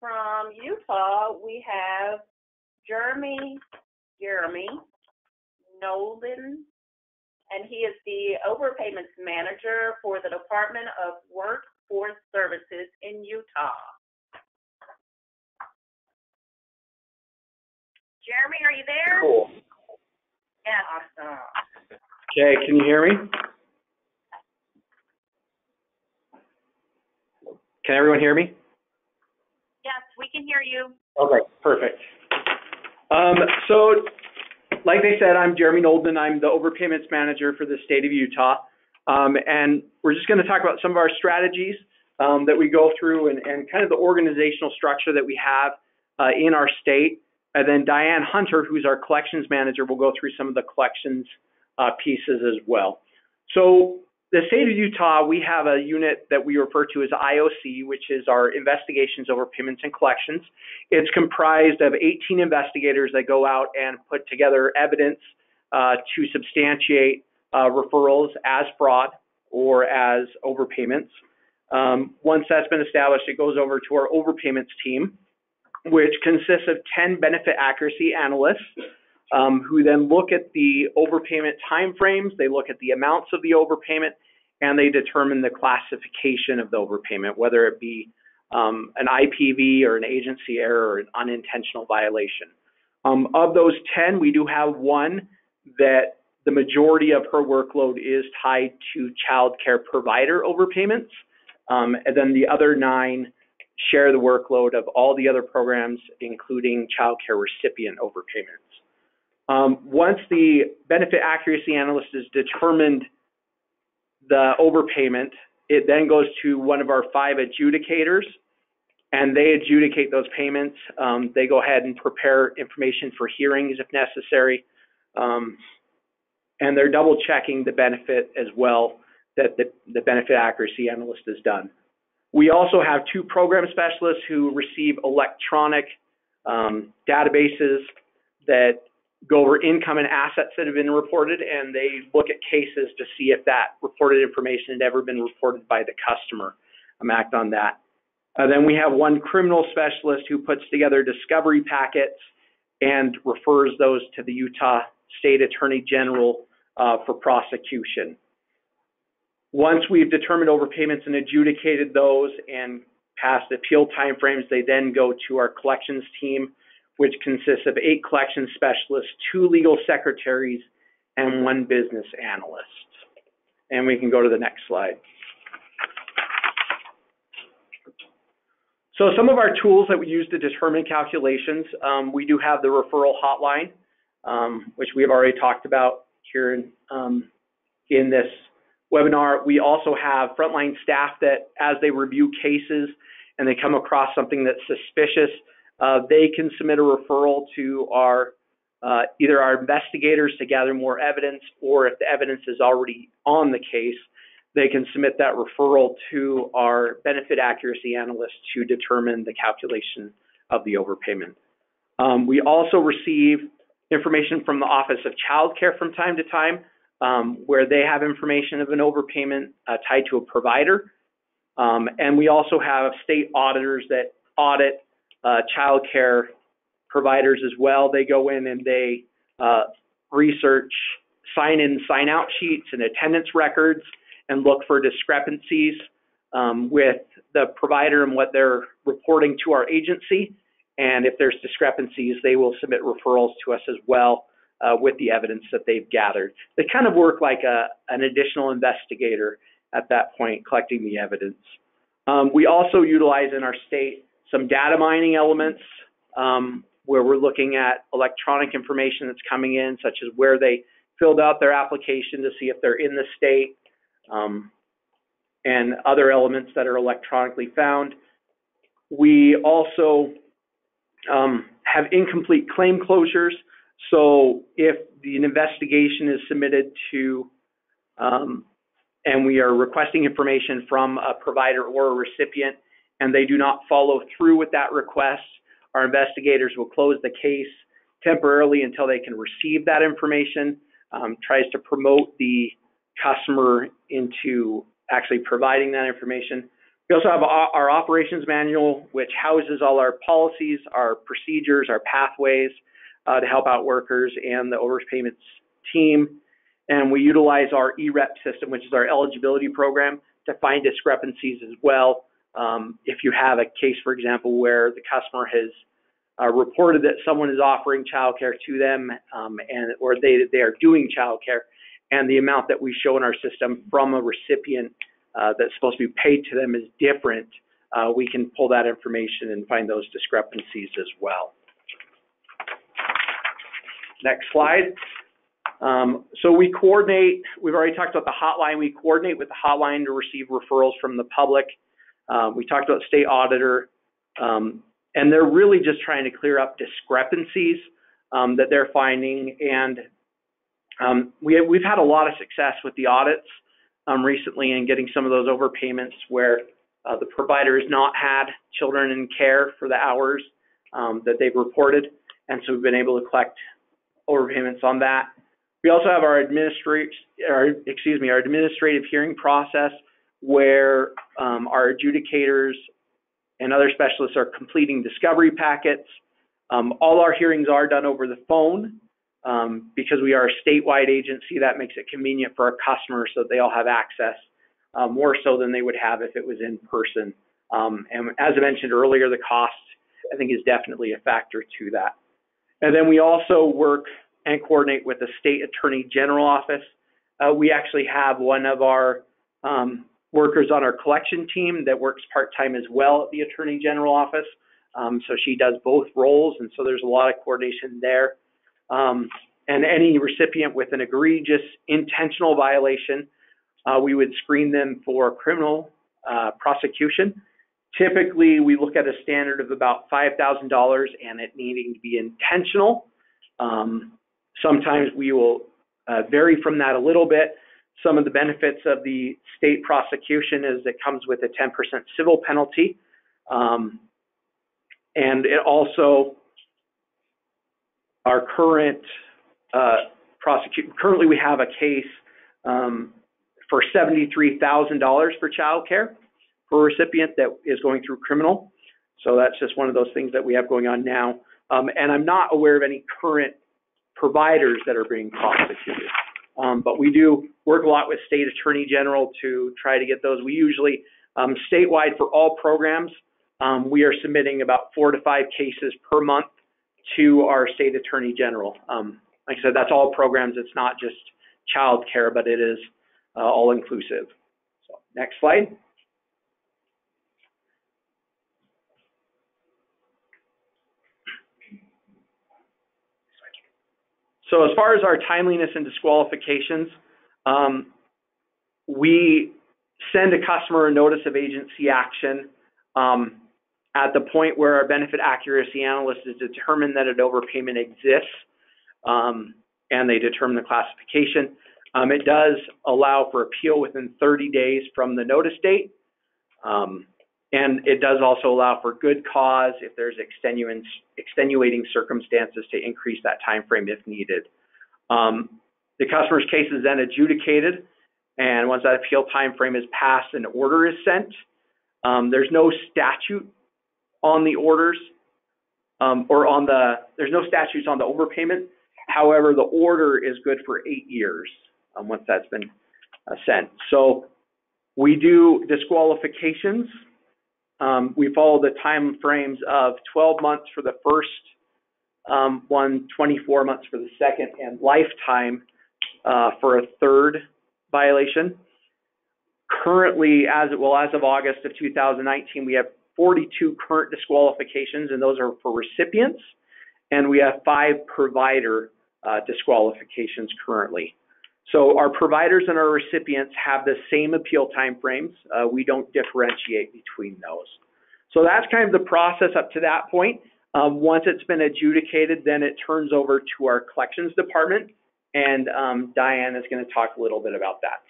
From Utah, we have Jeremy, Jeremy Nolden, and he is the Overpayments Manager for the Department of Work Forest Services in Utah. Jeremy, are you there? Cool. Yeah. Awesome. Okay, can you hear me? Can everyone hear me? Yes, we can hear you. Okay, perfect. Um, so, like they said, I'm Jeremy Nolden. I'm the Overpayments Manager for the state of Utah. Um, and we're just going to talk about some of our strategies um, that we go through and, and kind of the organizational structure that we have uh, in our state. And then Diane Hunter, who's our collections manager, will go through some of the collections uh, pieces as well. So the state of Utah, we have a unit that we refer to as I O C, which is our Investigations Over Payments and Collections. It's comprised of eighteen investigators that go out and put together evidence uh, to substantiate Uh, referrals as fraud or as overpayments. Um, once that's been established, it goes over to our overpayments team, which consists of ten benefit accuracy analysts um, who then look at the overpayment timeframes, they look at the amounts of the overpayment, and they determine the classification of the overpayment, whether it be um, an I P V or an agency error or an unintentional violation. Um, of those ten, we do have one that the majority of her workload is tied to child care provider overpayments. Um, and then the other nine share the workload of all the other programs, including child care recipient overpayments. Um, once the benefit accuracy analyst has determined the overpayment, it then goes to one of our five adjudicators, and they adjudicate those payments. Um, they go ahead and prepare information for hearings if necessary. Um, And they're double checking the benefit as well that the, the benefit accuracy analyst has done. We also have two program specialists who receive electronic um, databases that go over income and assets that have been reported, and they look at cases to see if that reported information had ever been reported by the customer. I'm act on that. Uh, then we have one criminal specialist who puts together discovery packets and refers those to the Utah State Attorney General uh, for prosecution. Once we've determined overpayments and adjudicated those and passed appeal timeframes, they then go to our collections team, which consists of eight collection specialists, two legal secretaries, and one business analyst. And we can go to the next slide. So some of our tools that we use to determine calculations, um, we do have the referral hotline, um, which we have already talked about here in, um, in this webinar. We also have frontline staff that, as they review cases and they come across something that's suspicious, uh, they can submit a referral to our uh, either our investigators to gather more evidence, or if the evidence is already on the case, they can submit that referral to our benefit accuracy analyst to determine the calculation of the overpayment. Um, we also receive information from the Office of Child Care from time to time, um, where they have information of an overpayment uh, tied to a provider. Um, and we also have state auditors that audit uh, child care providers as well. They go in and they uh, research sign-in, sign-out sheets and attendance records, and look for discrepancies um, with the provider and what they're reporting to our agency. And if there's discrepancies, they will submit referrals to us as well uh, with the evidence that they've gathered. They kind of work like a, an additional investigator at that point, collecting the evidence. Um, we also utilize in our state some data mining elements um, where we're looking at electronic information that's coming in, such as where they filled out their application to see if they're in the state, Um, and other elements that are electronically found. We also um, have incomplete claim closures. So if the investigation is submitted to, um, and we are requesting information from a provider or a recipient, and they do not follow through with that request, our investigators will close the case temporarily until they can receive that information. Um, tries to promote the customer into actually providing that information. We also have our operations manual, which houses all our policies, our procedures, our pathways uh, to help out workers and the overpayments team. And we utilize our E R E P system, which is our eligibility program, to find discrepancies as well. Um, if you have a case, for example, where the customer has uh, reported that someone is offering childcare to them um, and or they, they are doing childcare, and the amount that we show in our system from a recipient uh, that's supposed to be paid to them is different, uh, we can pull that information and find those discrepancies as well. Next slide. Um, so we coordinate, we've already talked about the hotline, we coordinate with the hotline to receive referrals from the public. Uh, we talked about state auditor, um, and they're really just trying to clear up discrepancies um, that they're finding. And Um, we have, we've had a lot of success with the audits um, recently in getting some of those overpayments where uh, the provider has not had children in care for the hours um, that they've reported, and so we've been able to collect overpayments on that. We also have our administrative, excuse me, our administrative hearing process, where um, our adjudicators and other specialists are completing discovery packets. Um, all our hearings are done over the phone. Um, because we are a statewide agency, that makes it convenient for our customers so that they all have access, uh, more so than they would have if it was in person. Um, and as I mentioned earlier, the cost, I think, is definitely a factor to that. And then we also work and coordinate with the State Attorney General office. Uh, we actually have one of our um, workers on our collection team that works part-time as well at the Attorney General office. Um, so she does both roles, and so there's a lot of coordination there. Um, and any recipient with an egregious intentional violation, uh, we would screen them for criminal uh, prosecution. Typically, we look at a standard of about five thousand dollars and it needing to be intentional. Um, sometimes we will uh, vary from that a little bit. Some of the benefits of the state prosecution is it comes with a ten percent civil penalty. Um, and it also... Our current uh, prosecute, currently we have a case um, for seventy-three thousand dollars for child care for a recipient that is going through criminal. So that's just one of those things that we have going on now. Um, and I'm not aware of any current providers that are being prosecuted. Um, but we do work a lot with State Attorney General to try to get those. We usually, um, statewide for all programs, um, we are submitting about four to five cases per month to our State Attorney General. Um, like I said, that's all programs. It's not just child care, but it is uh, all inclusive. So, next slide. So as far as our timeliness and disqualifications, um, we send a customer a notice of agency action um, at the point where our benefit accuracy analyst has determined that an overpayment exists, um, and they determine the classification. Um, it does allow for appeal within thirty days from the notice date, um, and it does also allow for good cause if there's extenuating circumstances to increase that time frame if needed. Um, the customer's case is then adjudicated, and once that appeal time frame is passed, an order is sent. Um, there's no statute on the orders, um, or on the there's no statutes on the overpayment. However, the order is good for eight years um, once that's been uh, sent. So we do disqualifications. Um, we follow the time frames of twelve months for the first um, one, twenty-four months for the second, and lifetime uh, for a third violation. Currently, as well as of August of two thousand nineteen, we have forty-two current disqualifications, and those are for recipients, and we have five provider uh, disqualifications currently. So our providers and our recipients have the same appeal timeframes. Uh, we don't differentiate between those. So that's kind of the process up to that point. Um, once it's been adjudicated, then it turns over to our collections department, and um, Diane is going to talk a little bit about that.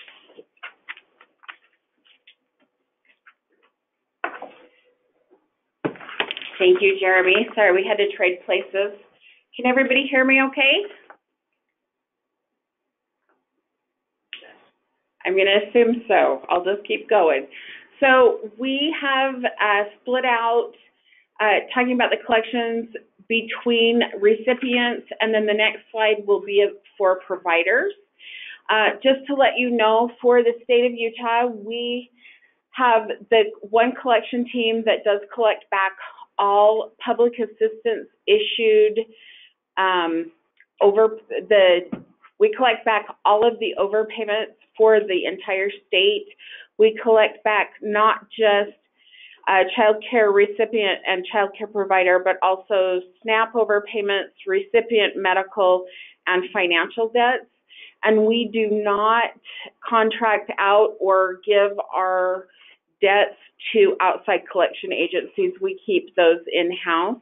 Thank you, Jeremy. Sorry, we had to trade places. Can everybody hear me okay? I'm going to assume so. I'll just keep going. So we have uh, split out uh, talking about the collections between recipients, and then the next slide will be for providers. Uh, just to let you know, for the state of Utah, we have the one collection team that does collect back all public assistance issued um, over the, we collect back all of the overpayments for the entire state. We collect back not just uh, child care recipient and child care provider, but also SNAP overpayments, recipient medical, and financial debts. And we do not contract out or give our debts to outside collection agencies. We keep those in-house.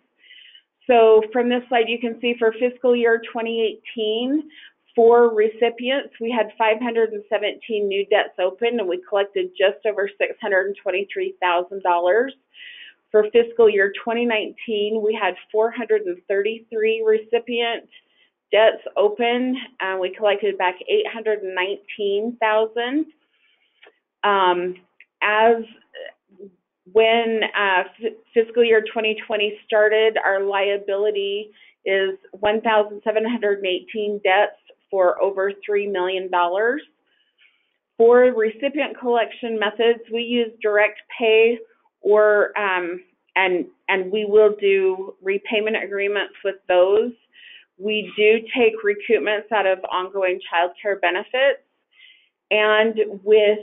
So from this slide, you can see for fiscal year twenty eighteen, for recipients, we had five hundred seventeen new debts open, and we collected just over six hundred twenty-three thousand dollars. For fiscal year twenty nineteen, we had four hundred thirty-three recipient debts open, and we collected back eight hundred nineteen thousand dollars. Um, as when uh, fiscal year twenty twenty started, our liability is one thousand seven hundred eighteen debts for over three million dollars. For recipient collection methods, we use direct pay, or um, and, and we will do repayment agreements with those. We do take recoupments out of ongoing child care benefits. And with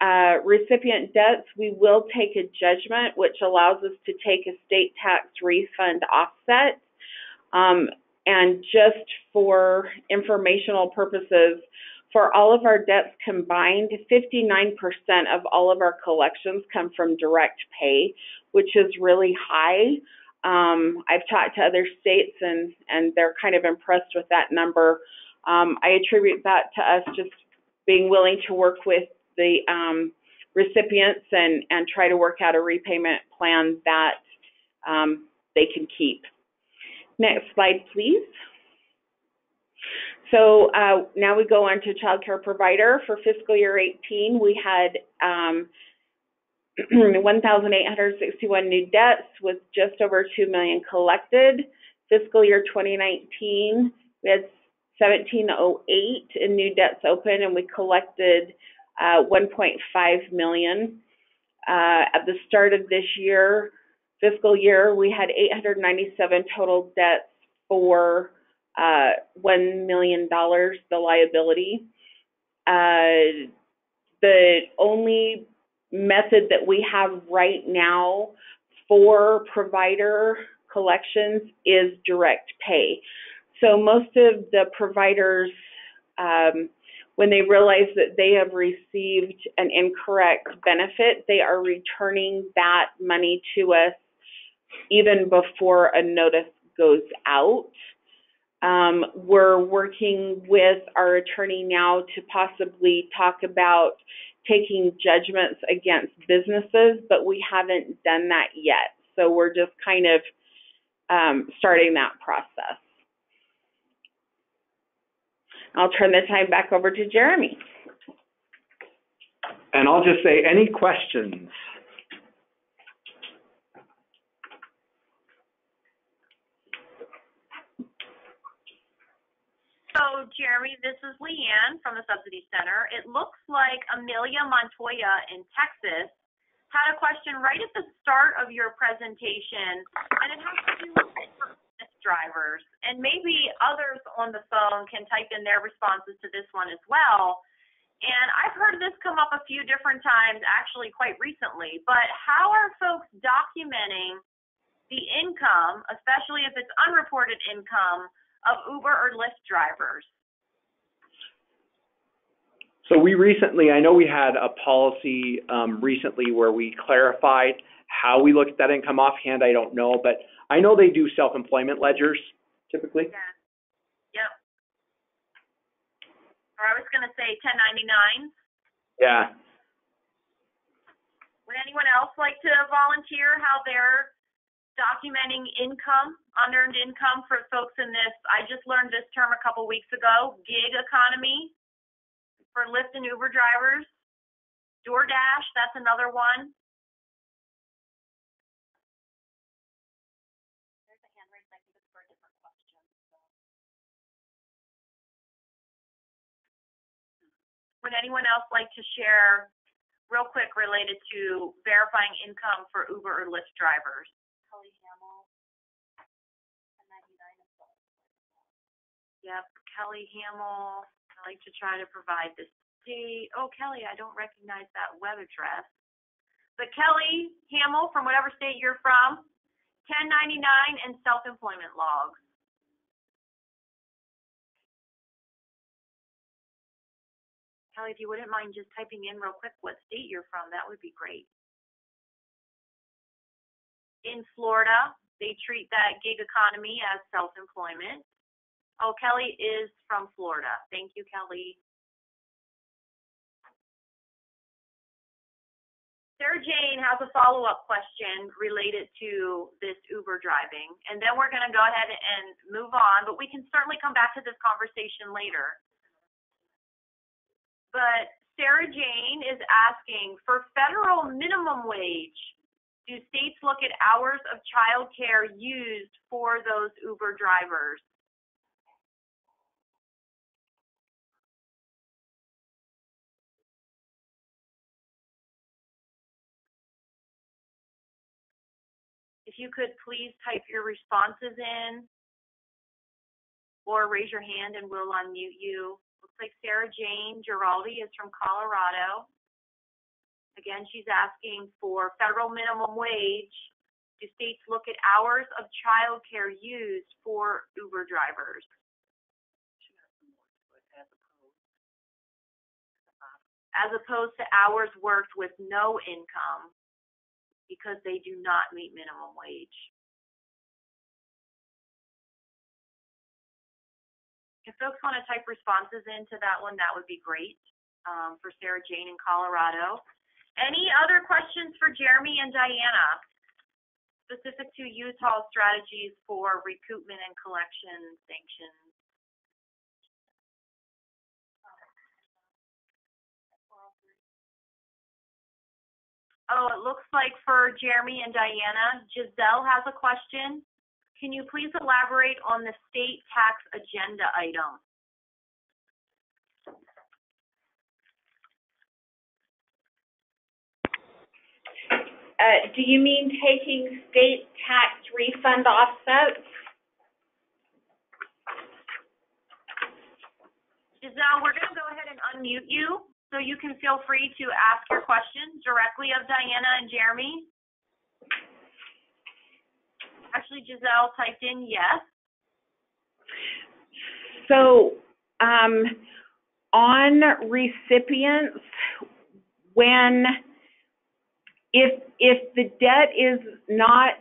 uh, recipient debts, we will take a judgment, which allows us to take a state tax refund offset. Um, and just for informational purposes, for all of our debts combined, fifty-nine percent of all of our collections come from direct pay, which is really high. Um, I've talked to other states, and, and they're kind of impressed with that number. Um, I attribute that to us just being willing to work with the um, recipients and, and try to work out a repayment plan that um, they can keep. Next slide, please. So uh, now we go on to child care provider. For fiscal year eighteen, we had um, one thousand eight hundred sixty-one new debts with just over two million dollars collected. Fiscal year twenty nineteen, we had one thousand seven hundred eight in new debts open, and we collected uh, one point five million dollars. Uh, at the start of this year, fiscal year, we had eight hundred ninety-seven total debts for uh, one million dollars, the liability. Uh, the only method that we have right now for provider collections is direct pay. So most of the providers, um, when they realize that they have received an incorrect benefit, they are returning that money to us even before a notice goes out. Um, we're working with our attorney now to possibly talk about taking judgments against businesses, but we haven't done that yet. So we're just kind of um, starting that process. I'll turn the time back over to Jeremy. And I'll just say, any questions? So, Jeremy, this is Leanne from the Subsidy Center. It looks like Amelia Montoya in Texas had a question right at the start of your presentation, and it has to do with business drivers. And maybe others on the phone can type in their responses to this one as well. And I've heard this come up a few different times, actually quite recently, but how are folks documenting the income, especially if it's unreported income, of Uber or Lyft drivers? So we recently, I know we had a policy um, recently where we clarified how we look at that income. Offhand, I don't know, but I know they do self-employment ledgers typically. Yeah. Yep. Or I was going to say ten ninety-nine. Yeah. Would anyone else like to volunteer how they're documenting income, unearned income for folks in this? I just learned this term a couple weeks ago, gig economy for Lyft and Uber drivers. DoorDash, that's another one. There's a hand raised, I think it's for a different question. So. Would anyone else like to share real quick related to verifying income for Uber or Lyft drivers? Yep, Kelly Hamill. I like to try to provide this date. Oh, Kelly, I don't recognize that web address. But Kelly Hamill, from whatever state you're from, ten ninety-nine and self-employment logs. Kelly, if you wouldn't mind just typing in real quick what state you're from, that would be great. In Florida, they treat that gig economy as self-employment. Oh, Kelly is from Florida. Thank you, Kelly. Sarah Jane has a follow-up question related to this Uber driving, and then we're going to go ahead and move on, but we can certainly come back to this conversation later. But Sarah Jane is asking, for federal minimum wage, do states look at hours of child care used for those Uber drivers? If you could please type your responses in or raise your hand and we'll unmute you. Looks like Sarah Jane Giraldi is from Colorado. Again, she's asking for federal minimum wage. Do states look at hours of child care used for Uber drivers? As opposed to hours worked with no income, because they do not meet minimum wage. If folks want to type responses into that one, that would be great um, for Sarah Jane in Colorado. Any other questions for Jeremy and Diana, specific to Utah strategies for recoupment and collection sanctions? Oh, it looks like for Jeremy and Diana, Giselle has a question. Can you please elaborate on the state tax agenda item? Uh, do you mean taking state tax refund offsets? uh, we're going to go ahead and unmute you, so you can feel free to ask your questions directly of Diana and Jeremy. Actually, Giselle typed in yes. So um, on recipients, when if if the debt is not,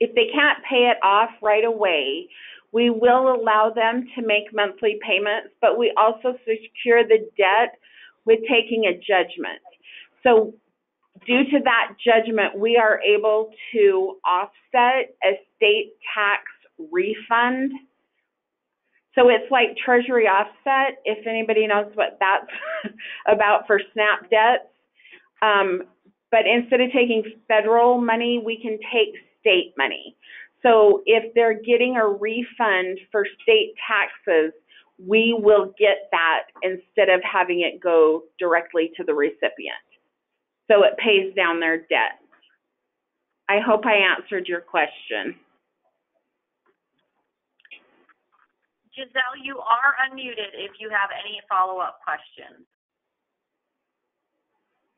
if they can't pay it off right away, we will allow them to make monthly payments, but we also secure the debt with taking a judgment. So due to that judgment, we are able to offset a state tax refund. So it's like Treasury offset, if anybody knows what that's about for SNAP debts. Um, but instead of taking federal money, we can take state money. So if they're getting a refund for state taxes, we will get that instead of having it go directly to the recipient. So it pays down their debt. I hope I answered your question. Giselle, you are unmuted if you have any follow-up questions.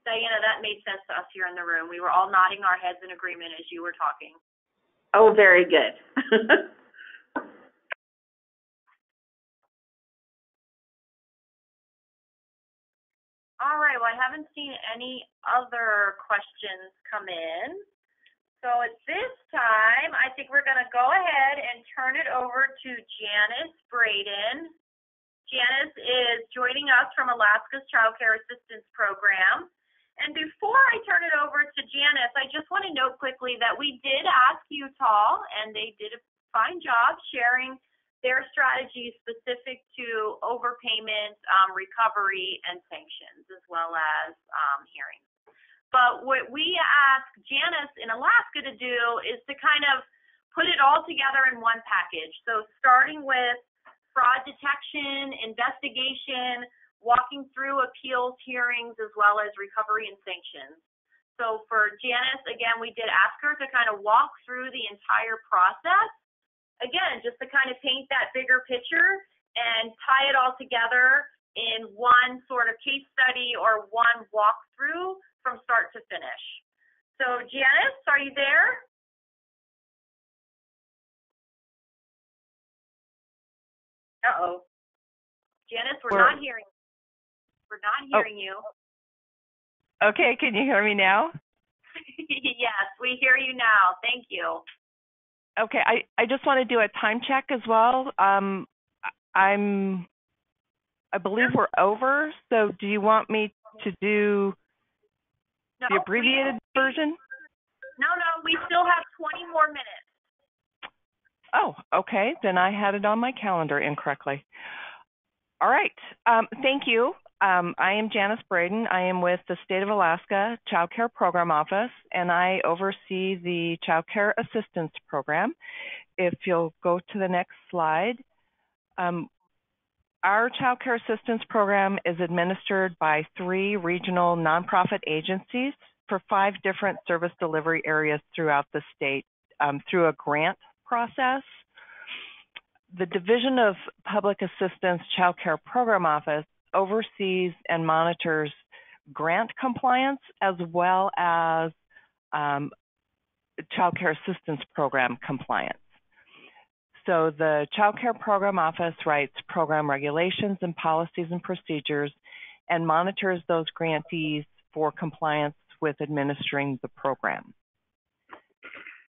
Diana, that made sense to us here in the room. We were all nodding our heads in agreement as you were talking. Oh, very good. All right, well, I haven't seen any other questions come in. So at this time, I think we're going to go ahead and turn it over to Janice Braden. Janice is joining us from Alaska's Child Care Assistance Program. And before I turn it over to Janice, I just want to note quickly that we did ask Utah, and they did a fine job sharing their strategies specific to overpayment, um, recovery, and sanctions, as well as um, hearings. But what we asked Janice in Alaska to do is to kind of put it all together in one package. So starting with fraud detection, investigation, walking through appeals hearings, as well as recovery and sanctions. So for Janice, again, we did ask her to kind of walk through the entire process. Again, just to kind of paint that bigger picture and tie it all together in one sort of case study or one walkthrough from start to finish. So Janice, are you there? Uh-oh. Janice, we're, we're not hearing you. We're not hearing oh. you. Okay, can you hear me now? Yes, we hear you now. Thank you. Okay, I, I just want to do a time check as well. Um, I'm, I believe we're over, so do you want me to do no, the abbreviated we, version? No, no, we still have twenty more minutes. Oh, okay, then I had it on my calendar incorrectly. All right, um, thank you. Um, I am Janice Braden. I am with the State of Alaska Child Care Program Office, and I oversee the Child Care Assistance Program. If you'll go to the next slide. Um, our Child Care Assistance Program is administered by three regional nonprofit agencies for five different service delivery areas throughout the state um, through a grant process. The Division of Public Assistance Child Care Program Office oversees and monitors grant compliance as well as um, Child Care Assistance Program compliance. So the Child Care Program Office writes program regulations and policies and procedures and monitors those grantees for compliance with administering the program.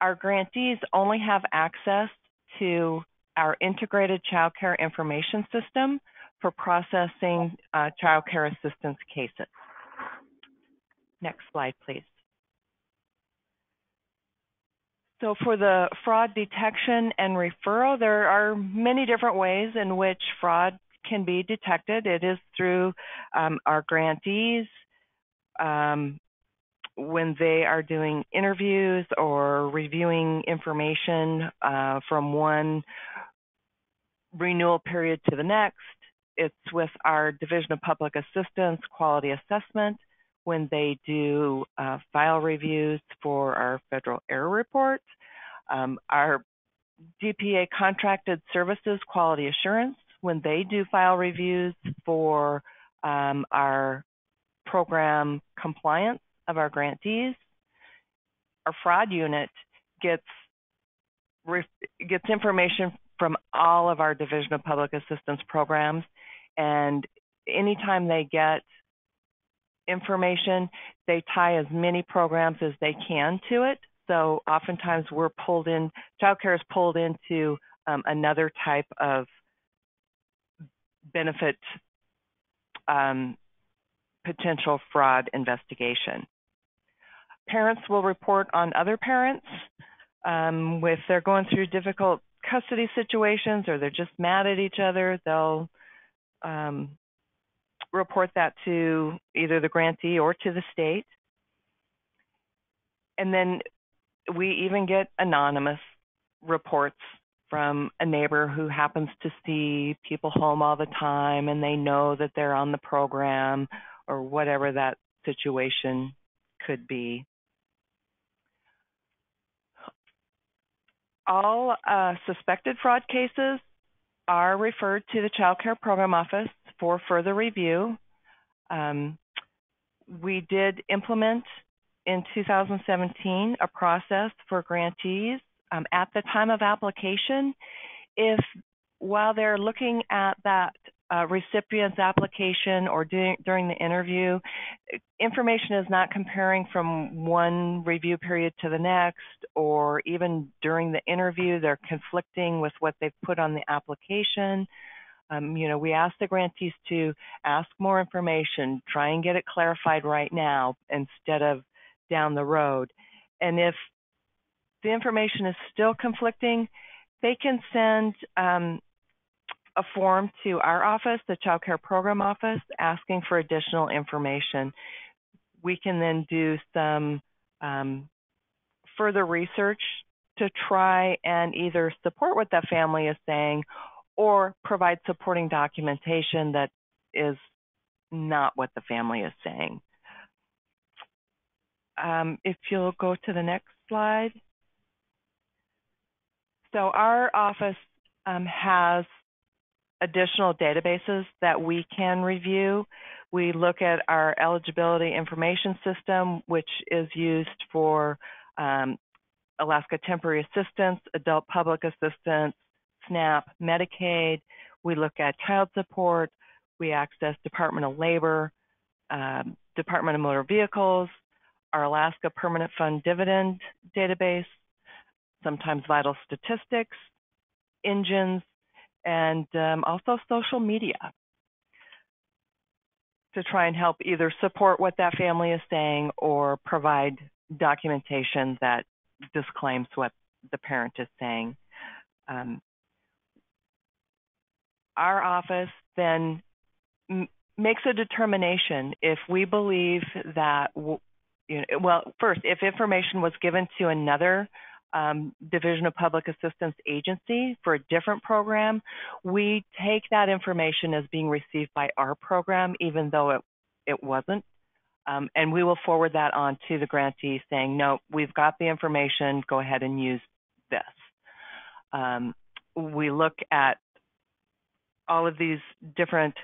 Our grantees only have access to our integrated child care information system for processing uh, child care assistance cases. Next slide, please. So for the fraud detection and referral, there are many different ways in which fraud can be detected. It is through um, our grantees um, when they are doing interviews or reviewing information uh, from one renewal period to the next. It's with our Division of Public Assistance Quality Assessment when they do uh, file reviews for our federal error report. Um, our D P A Contracted Services Quality Assurance when they do file reviews for um, our program compliance of our grantees, our fraud unit gets gets information from all of our Division of Public Assistance programs, and anytime they get information, they tie as many programs as they can to it. So oftentimes we're pulled in, child care is pulled into um, another type of benefit um, potential fraud investigation. Parents will report on other parents um, if they're going through difficult custody situations or they're just mad at each other. They'll um, report that to either the grantee or to the state. And then we even get anonymous reports from a neighbor who happens to see people home all the time and they know that they're on the program or whatever that situation could be. All uh, suspected fraud cases are referred to the Child Care Program Office for further review. Um, we did implement in two thousand seventeen a process for grantees um, at the time of application. If while they're looking at that uh, recipient's application or doing, during the interview, information is not comparing from one review period to the next, or even during the interview, they're conflicting with what they've put on the application. Um, you know, we ask the grantees to ask more information, try and get it clarified right now instead of down the road. And if the information is still conflicting, they can send um, a form to our office, the Child Care Program Office, asking for additional information. We can then do some um, further research to try and either support what that family is saying or provide supporting documentation that is not what the family is saying. Um, if you'll go to the next slide. So our office um, has additional databases that we can review. We look at our eligibility information system, which is used for um, Alaska temporary assistance, adult public assistance, SNAP, Medicaid. We look at child support. We access Department of Labor, um, Department of Motor Vehicles, our Alaska Permanent Fund Dividend database, sometimes vital statistics, engines, and um, also social media to try and help either support what that family is saying or provide documentation that disclaims what the parent is saying. Um, our office then m makes a determination if we believe that w You know, well, first, if information was given to another um, Division of Public Assistance agency for a different program, we take that information as being received by our program, even though it, it wasn't. Um, and we will forward that on to the grantee saying, no, we've got the information, go ahead and use this. Um, we look at all of these different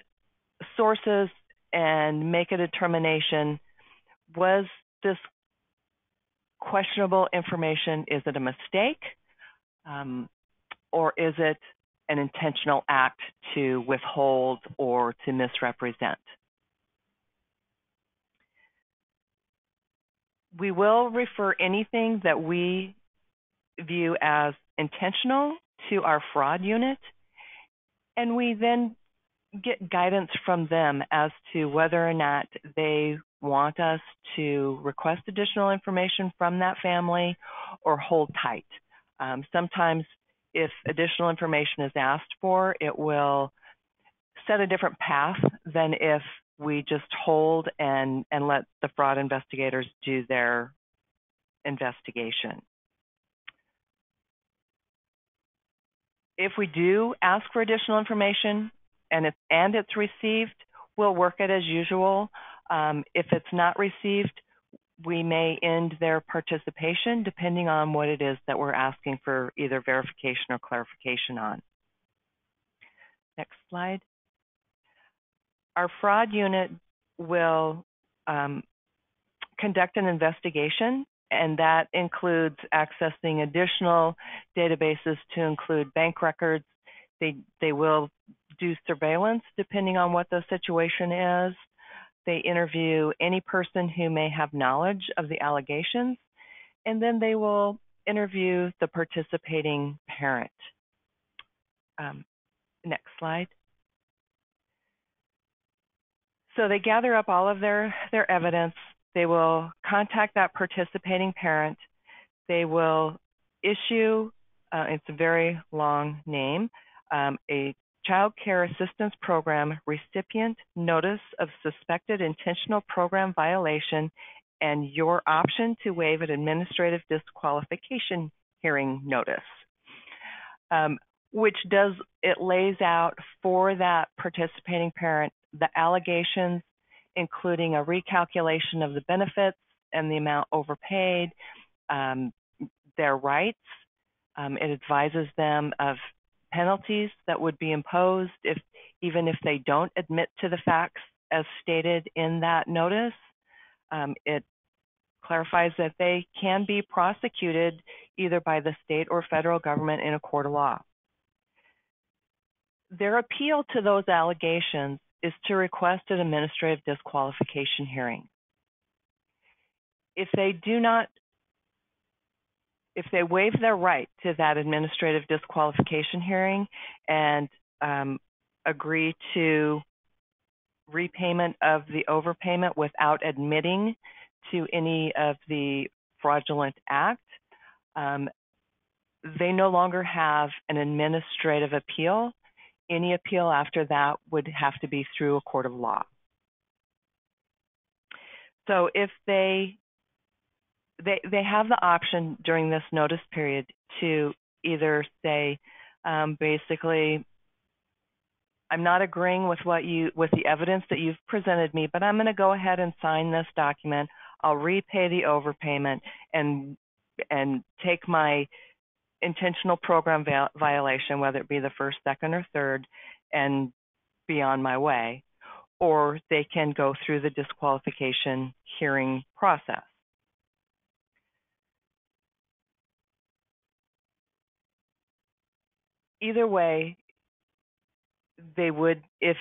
sources and make a determination, was this questionable information, is it a mistake, um, or is it an intentional act to withhold or to misrepresent? We will refer anything that we view as intentional to our fraud unit, and we then get guidance from them as to whether or not they want us to request additional information from that family or hold tight. Um, sometimes if additional information is asked for, it will set a different path than if we just hold and, and let the fraud investigators do their investigation. If we do ask for additional information and, if, and it's received, we'll work it as usual. Um, if it's not received, we may end their participation depending on what it is that we're asking for either verification or clarification on. Next slide. Our fraud unit will um, conduct an investigation, and that includes accessing additional databases to include bank records. They, they will do surveillance depending on what the situation is. They interview any person who may have knowledge of the allegations, and then they will interview the participating parent. Um, next slide. So they gather up all of their, their evidence. They will contact that participating parent. They will issue, uh, it's a very long name, um, a Child Care Assistance Program recipient notice of suspected intentional program violation and your option to waive an administrative disqualification hearing notice, um, which does, it lays out for that participating parent the allegations, including a recalculation of the benefits and the amount overpaid, um, their rights. Um, it advises them of penalties that would be imposed if, even if they don't admit to the facts as stated in that notice. Um, it clarifies that they can be prosecuted either by the state or federal government in a court of law. Their appeal to those allegations is to request an administrative disqualification hearing. If they do not, if they waive their right to that administrative disqualification hearing and um, agree to repayment of the overpayment without admitting to any of the fraudulent act, um, they no longer have an administrative appeal. Any appeal after that would have to be through a court of law. So if they, they, they have the option during this notice period to either say, um, basically, I'm not agreeing with what you, with the evidence that you've presented me, but I'm going to go ahead and sign this document. I'll repay the overpayment and, and take my intentional program violation, whether it be the first, second, or third, and be on my way, or they can go through the disqualification hearing process. Either way, they would, if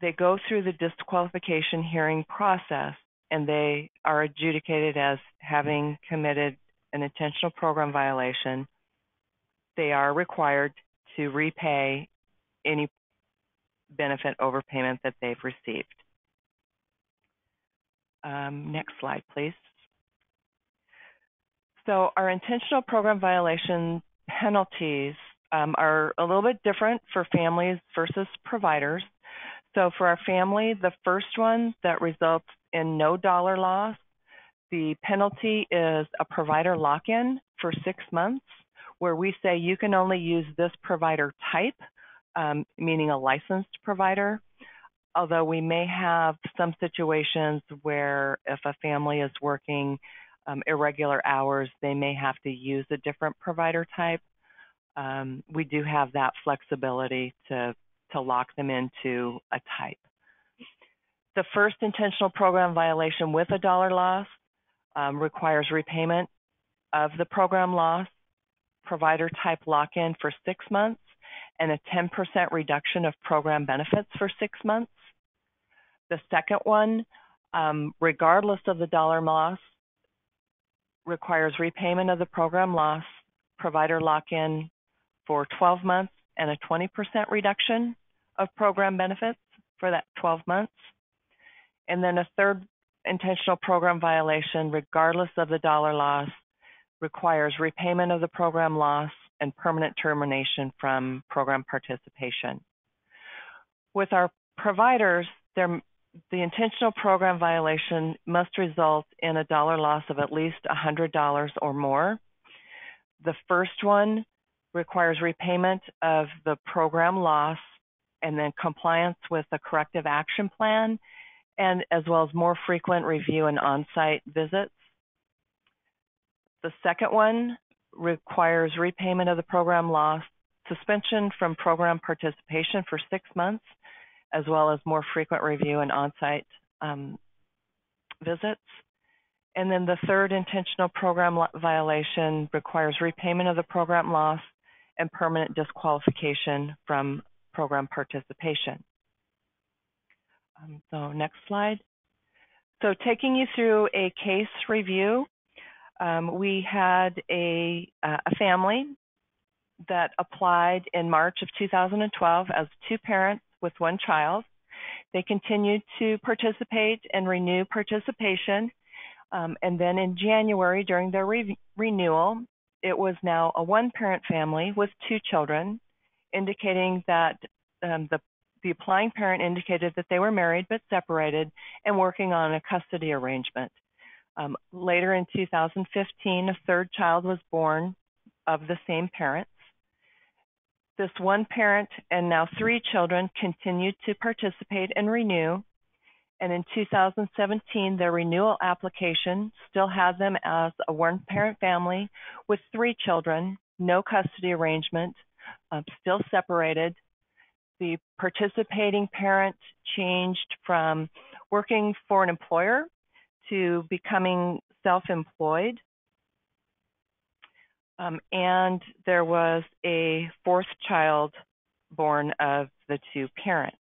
they go through the disqualification hearing process and they are adjudicated as having committed an intentional program violation, they are required to repay any benefit overpayment that they've received. Um, next slide, please. So our intentional program violation penalties um, are a little bit different for families versus providers. So for our family, the first one that results in no dollar loss, the penalty is a provider lock-in for six months, where we say you can only use this provider type, um, meaning a licensed provider, although we may have some situations where if a family is working um, irregular hours, they may have to use a different provider type. Um, we do have that flexibility to, to lock them into a type. The first intentional program violation with a dollar loss Um, requires repayment of the program loss, provider type lock-in for six months, and a ten percent reduction of program benefits for six months. The second one, um, regardless of the dollar loss, requires repayment of the program loss, provider lock-in for twelve months, and a twenty percent reduction of program benefits for that twelve months. And then a third intentional program violation, regardless of the dollar loss, requires repayment of the program loss and permanent termination from program participation. With our providers, the intentional program violation must result in a dollar loss of at least one hundred dollars or more. The first one requires repayment of the program loss and then compliance with the corrective action plan, and as well as more frequent review and on-site visits. The second one requires repayment of the program loss, suspension from program participation for six months, as well as more frequent review and on-site um, visits. And then the third intentional program violation requires repayment of the program loss and permanent disqualification from program participation. Um, so next slide. So taking you through a case review, um, we had a, uh, a family that applied in March of two thousand twelve as two parents with one child. They continued to participate and renew participation. Um, and then in January, during their re renewal, it was now a one-parent family with two children, indicating that um, the, the applying parent indicated that they were married but separated and working on a custody arrangement. Um, later in two thousand fifteen, a third child was born of the same parents. This one parent and now three children continued to participate and renew. And in two thousand seventeen, their renewal application still had them as a one-parent family with three children, no custody arrangement, um, still separated. The participating parent changed from working for an employer to becoming self-employed. Um, and there was a fourth child born of the two parents.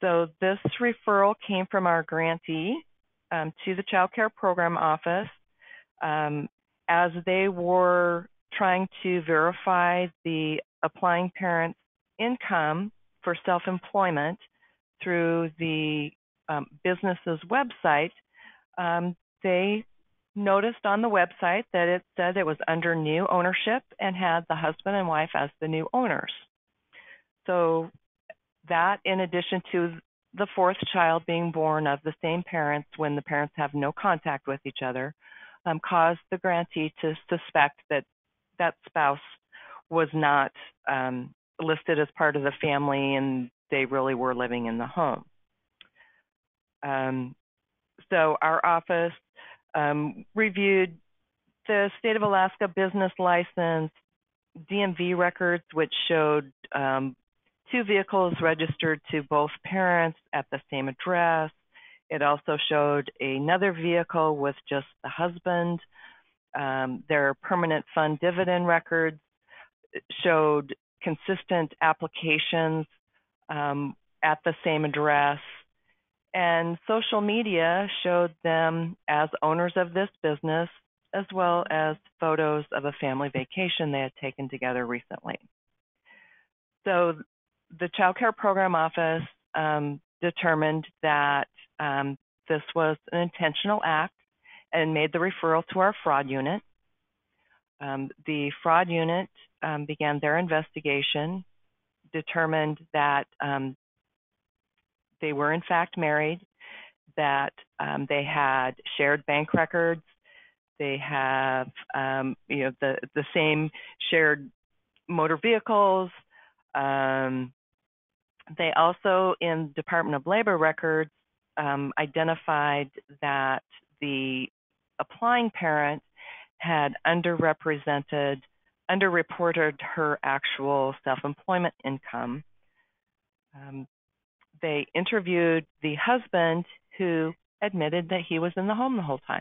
So this referral came from our grantee um, to the Child Care Program Office um, as they were trying to verify the applying parent's income for self-employment through the um, business's website. Um, they noticed on the website that it said it was under new ownership and had the husband and wife as the new owners. So that, in addition to the fourth child being born of the same parents when the parents have no contact with each other, um, caused the grantee to suspect that that spouse was not um, listed as part of the family and they really were living in the home. Um, so our office um, reviewed the State of Alaska business license, D M V records, which showed um, two vehicles registered to both parents at the same address. It also showed another vehicle with just the husband. Um, their permanent fund dividend records showed consistent applications um, at the same address. And social media showed them as owners of this business, as well as photos of a family vacation they had taken together recently. So the Child Care Program Office um, determined that um, this was an intentional act and made the referral to our fraud unit. Um, the fraud unit um, began their investigation, determined that um, they were in fact married, that um, they had shared bank records, they have um, you know the, the same shared motor vehicles. Um, They also, in Department of Labor records, um, identified that the applying parent had underrepresented, underreported her actual self-employment income. Um, they interviewed the husband, who admitted that he was in the home the whole time.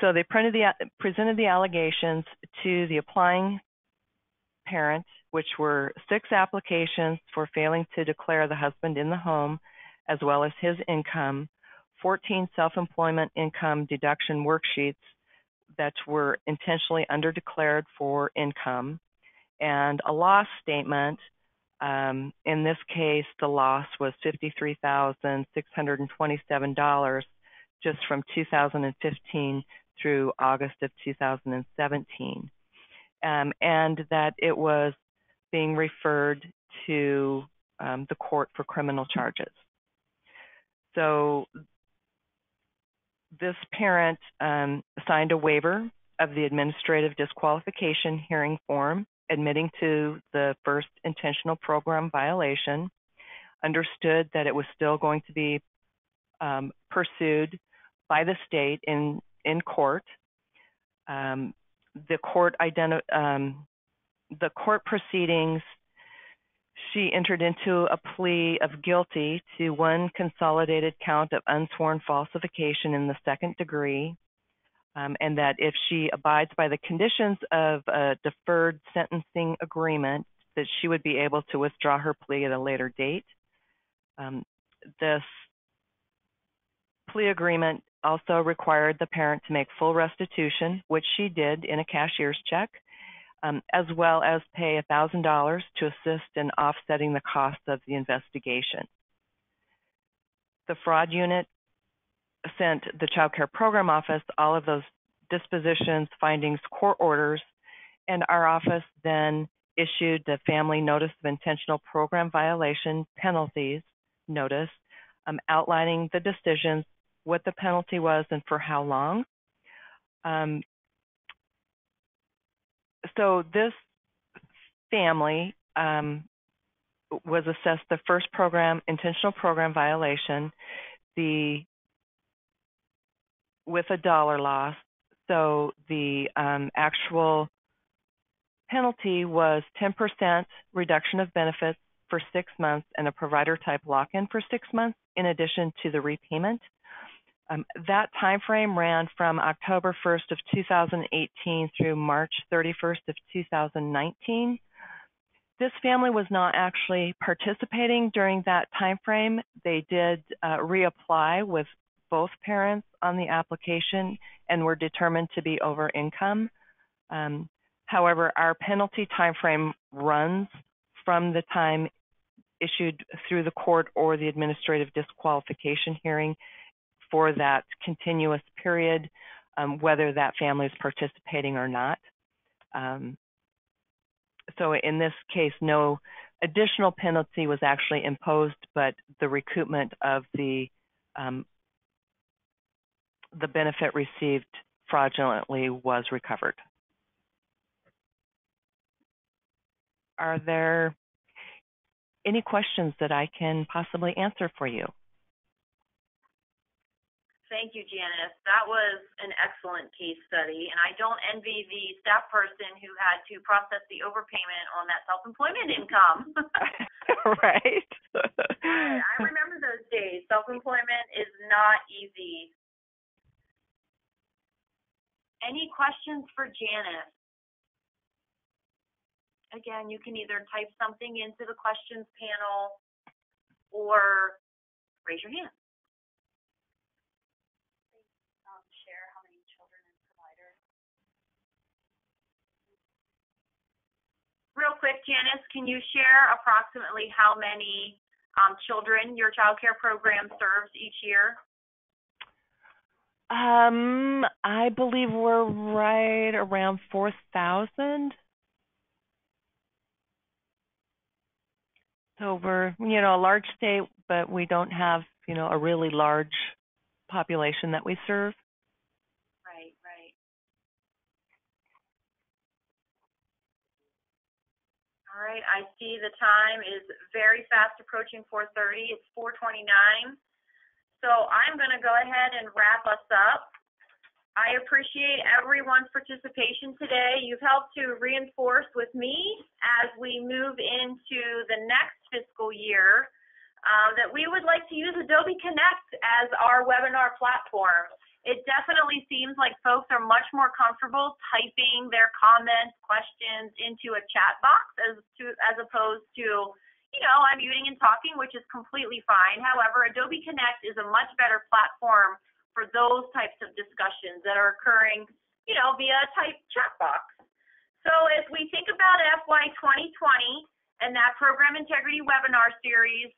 So they printed the, presented the allegations to the applying parent, which were six applications for failing to declare the husband in the home, as well as his income, fourteen self-employment income deduction worksheets that were intentionally underdeclared for income, and a loss statement. Um, in this case, the loss was fifty-three thousand six hundred twenty-seven dollars just from two thousand fifteen through August of two thousand seventeen. Um, and that it was being referred to um, the court for criminal charges. So this parent um, signed a waiver of the administrative disqualification hearing form, admitting to the first intentional program violation, understood that it was still going to be um, pursued by the state in, in court. Um, The court identi um, the court proceedings, she entered into a plea of guilty to one consolidated count of unsworn falsification in the second degree, um, and that if she abides by the conditions of a deferred sentencing agreement, that she would be able to withdraw her plea at a later date. Um, this plea agreement also required the parent to make full restitution, which she did in a cashier's check, um, as well as pay one thousand dollars to assist in offsetting the cost of the investigation. The fraud unit sent the Child Care Program Office all of those dispositions, findings, court orders, and our office then issued the Family Notice of Intentional Program Violation Penalties Notice, um, outlining the decisions, what the penalty was, and for how long. Um, so this family um, was assessed the first program, intentional program violation, the with a dollar loss. So the um, actual penalty was ten percent reduction of benefits for six months and a provider type lock-in for six months, in addition to the repayment. Um, that time frame ran from October first of two thousand eighteen through March thirty-first of two thousand nineteen. This family was not actually participating during that time frame. They did uh, reapply with both parents on the application and were determined to be over income. Um, however, our penalty time frame runs from the time issued through the court or the administrative disqualification hearing for that continuous period, um, whether that family is participating or not. Um, so in this case, no additional penalty was actually imposed, but the recoupment of the um, the benefit received fraudulently was recovered. Are there any questions that I can possibly answer for you? Thank you, Janice. That was an excellent case study, and I don't envy the staff person who had to process the overpayment on that self-employment income. Right. I remember those days. Self-employment is not easy. Any questions for Janice? Again, you can either type something into the questions panel or raise your hand. Real quick, Janice, can you share approximately how many um, children your child care program serves each year? Um, I believe we're right around four thousand. So we're, you know, a large state, but we don't have, you know, a really large population that we serve. All right, I see the time is very fast approaching four thirty. It's four twenty-nine. So I'm going to go ahead and wrap us up. I appreciate everyone's participation today. You've helped to reinforce with me as we move into the next fiscal year uh, that we would like to use Adobe Connect as our webinar platform. It definitely seems like folks are much more comfortable typing their comments, questions into a chat box as to as opposed to, you know, I'm muting and talking, which is completely fine. However, Adobe Connect is a much better platform for those types of discussions that are occurring, you know, via a type chat box. So as we think about F Y twenty twenty and that program integrity webinar series,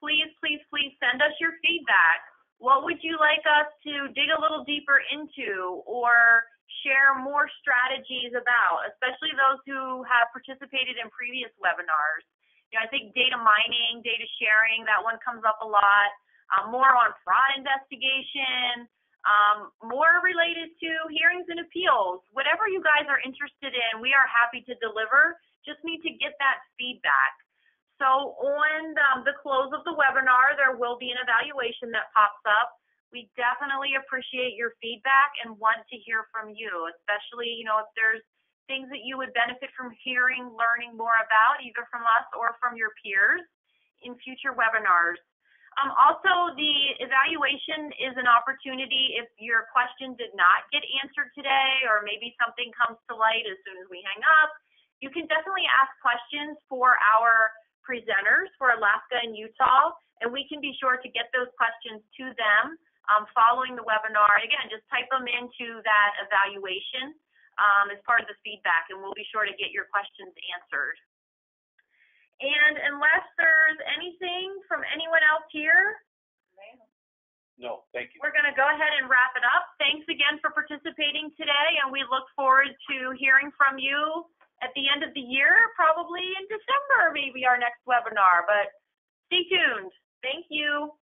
please, please, please send us your feedback. What would you like us to dig a little deeper into or share more strategies about, especially those who have participated in previous webinars? You know, I think data mining, data sharing, that one comes up a lot, um, more on fraud investigation, um, more related to hearings and appeals. Whatever you guys are interested in, we are happy to deliver. Just need to get that feedback. So on um, the close of the webinar, there will be an evaluation that pops up. We definitely appreciate your feedback and want to hear from you, especially, you know, if there's things that you would benefit from hearing, learning more about, either from us or from your peers in future webinars. Um, also, the evaluation is an opportunity if your question did not get answered today, or maybe something comes to light as soon as we hang up. You can definitely ask questions for our presenters for Alaska and Utah, and we can be sure to get those questions to them um, following the webinar. Again, just type them into that evaluation um, as part of the feedback, and we'll be sure to get your questions answered. And unless there's anything from anyone else here? No, thank you. We're going to go ahead and wrap it up. Thanks again for participating today, and we look forward to hearing from you at the end of the year, probably in December, maybe our next webinar, but stay tuned. Thank you.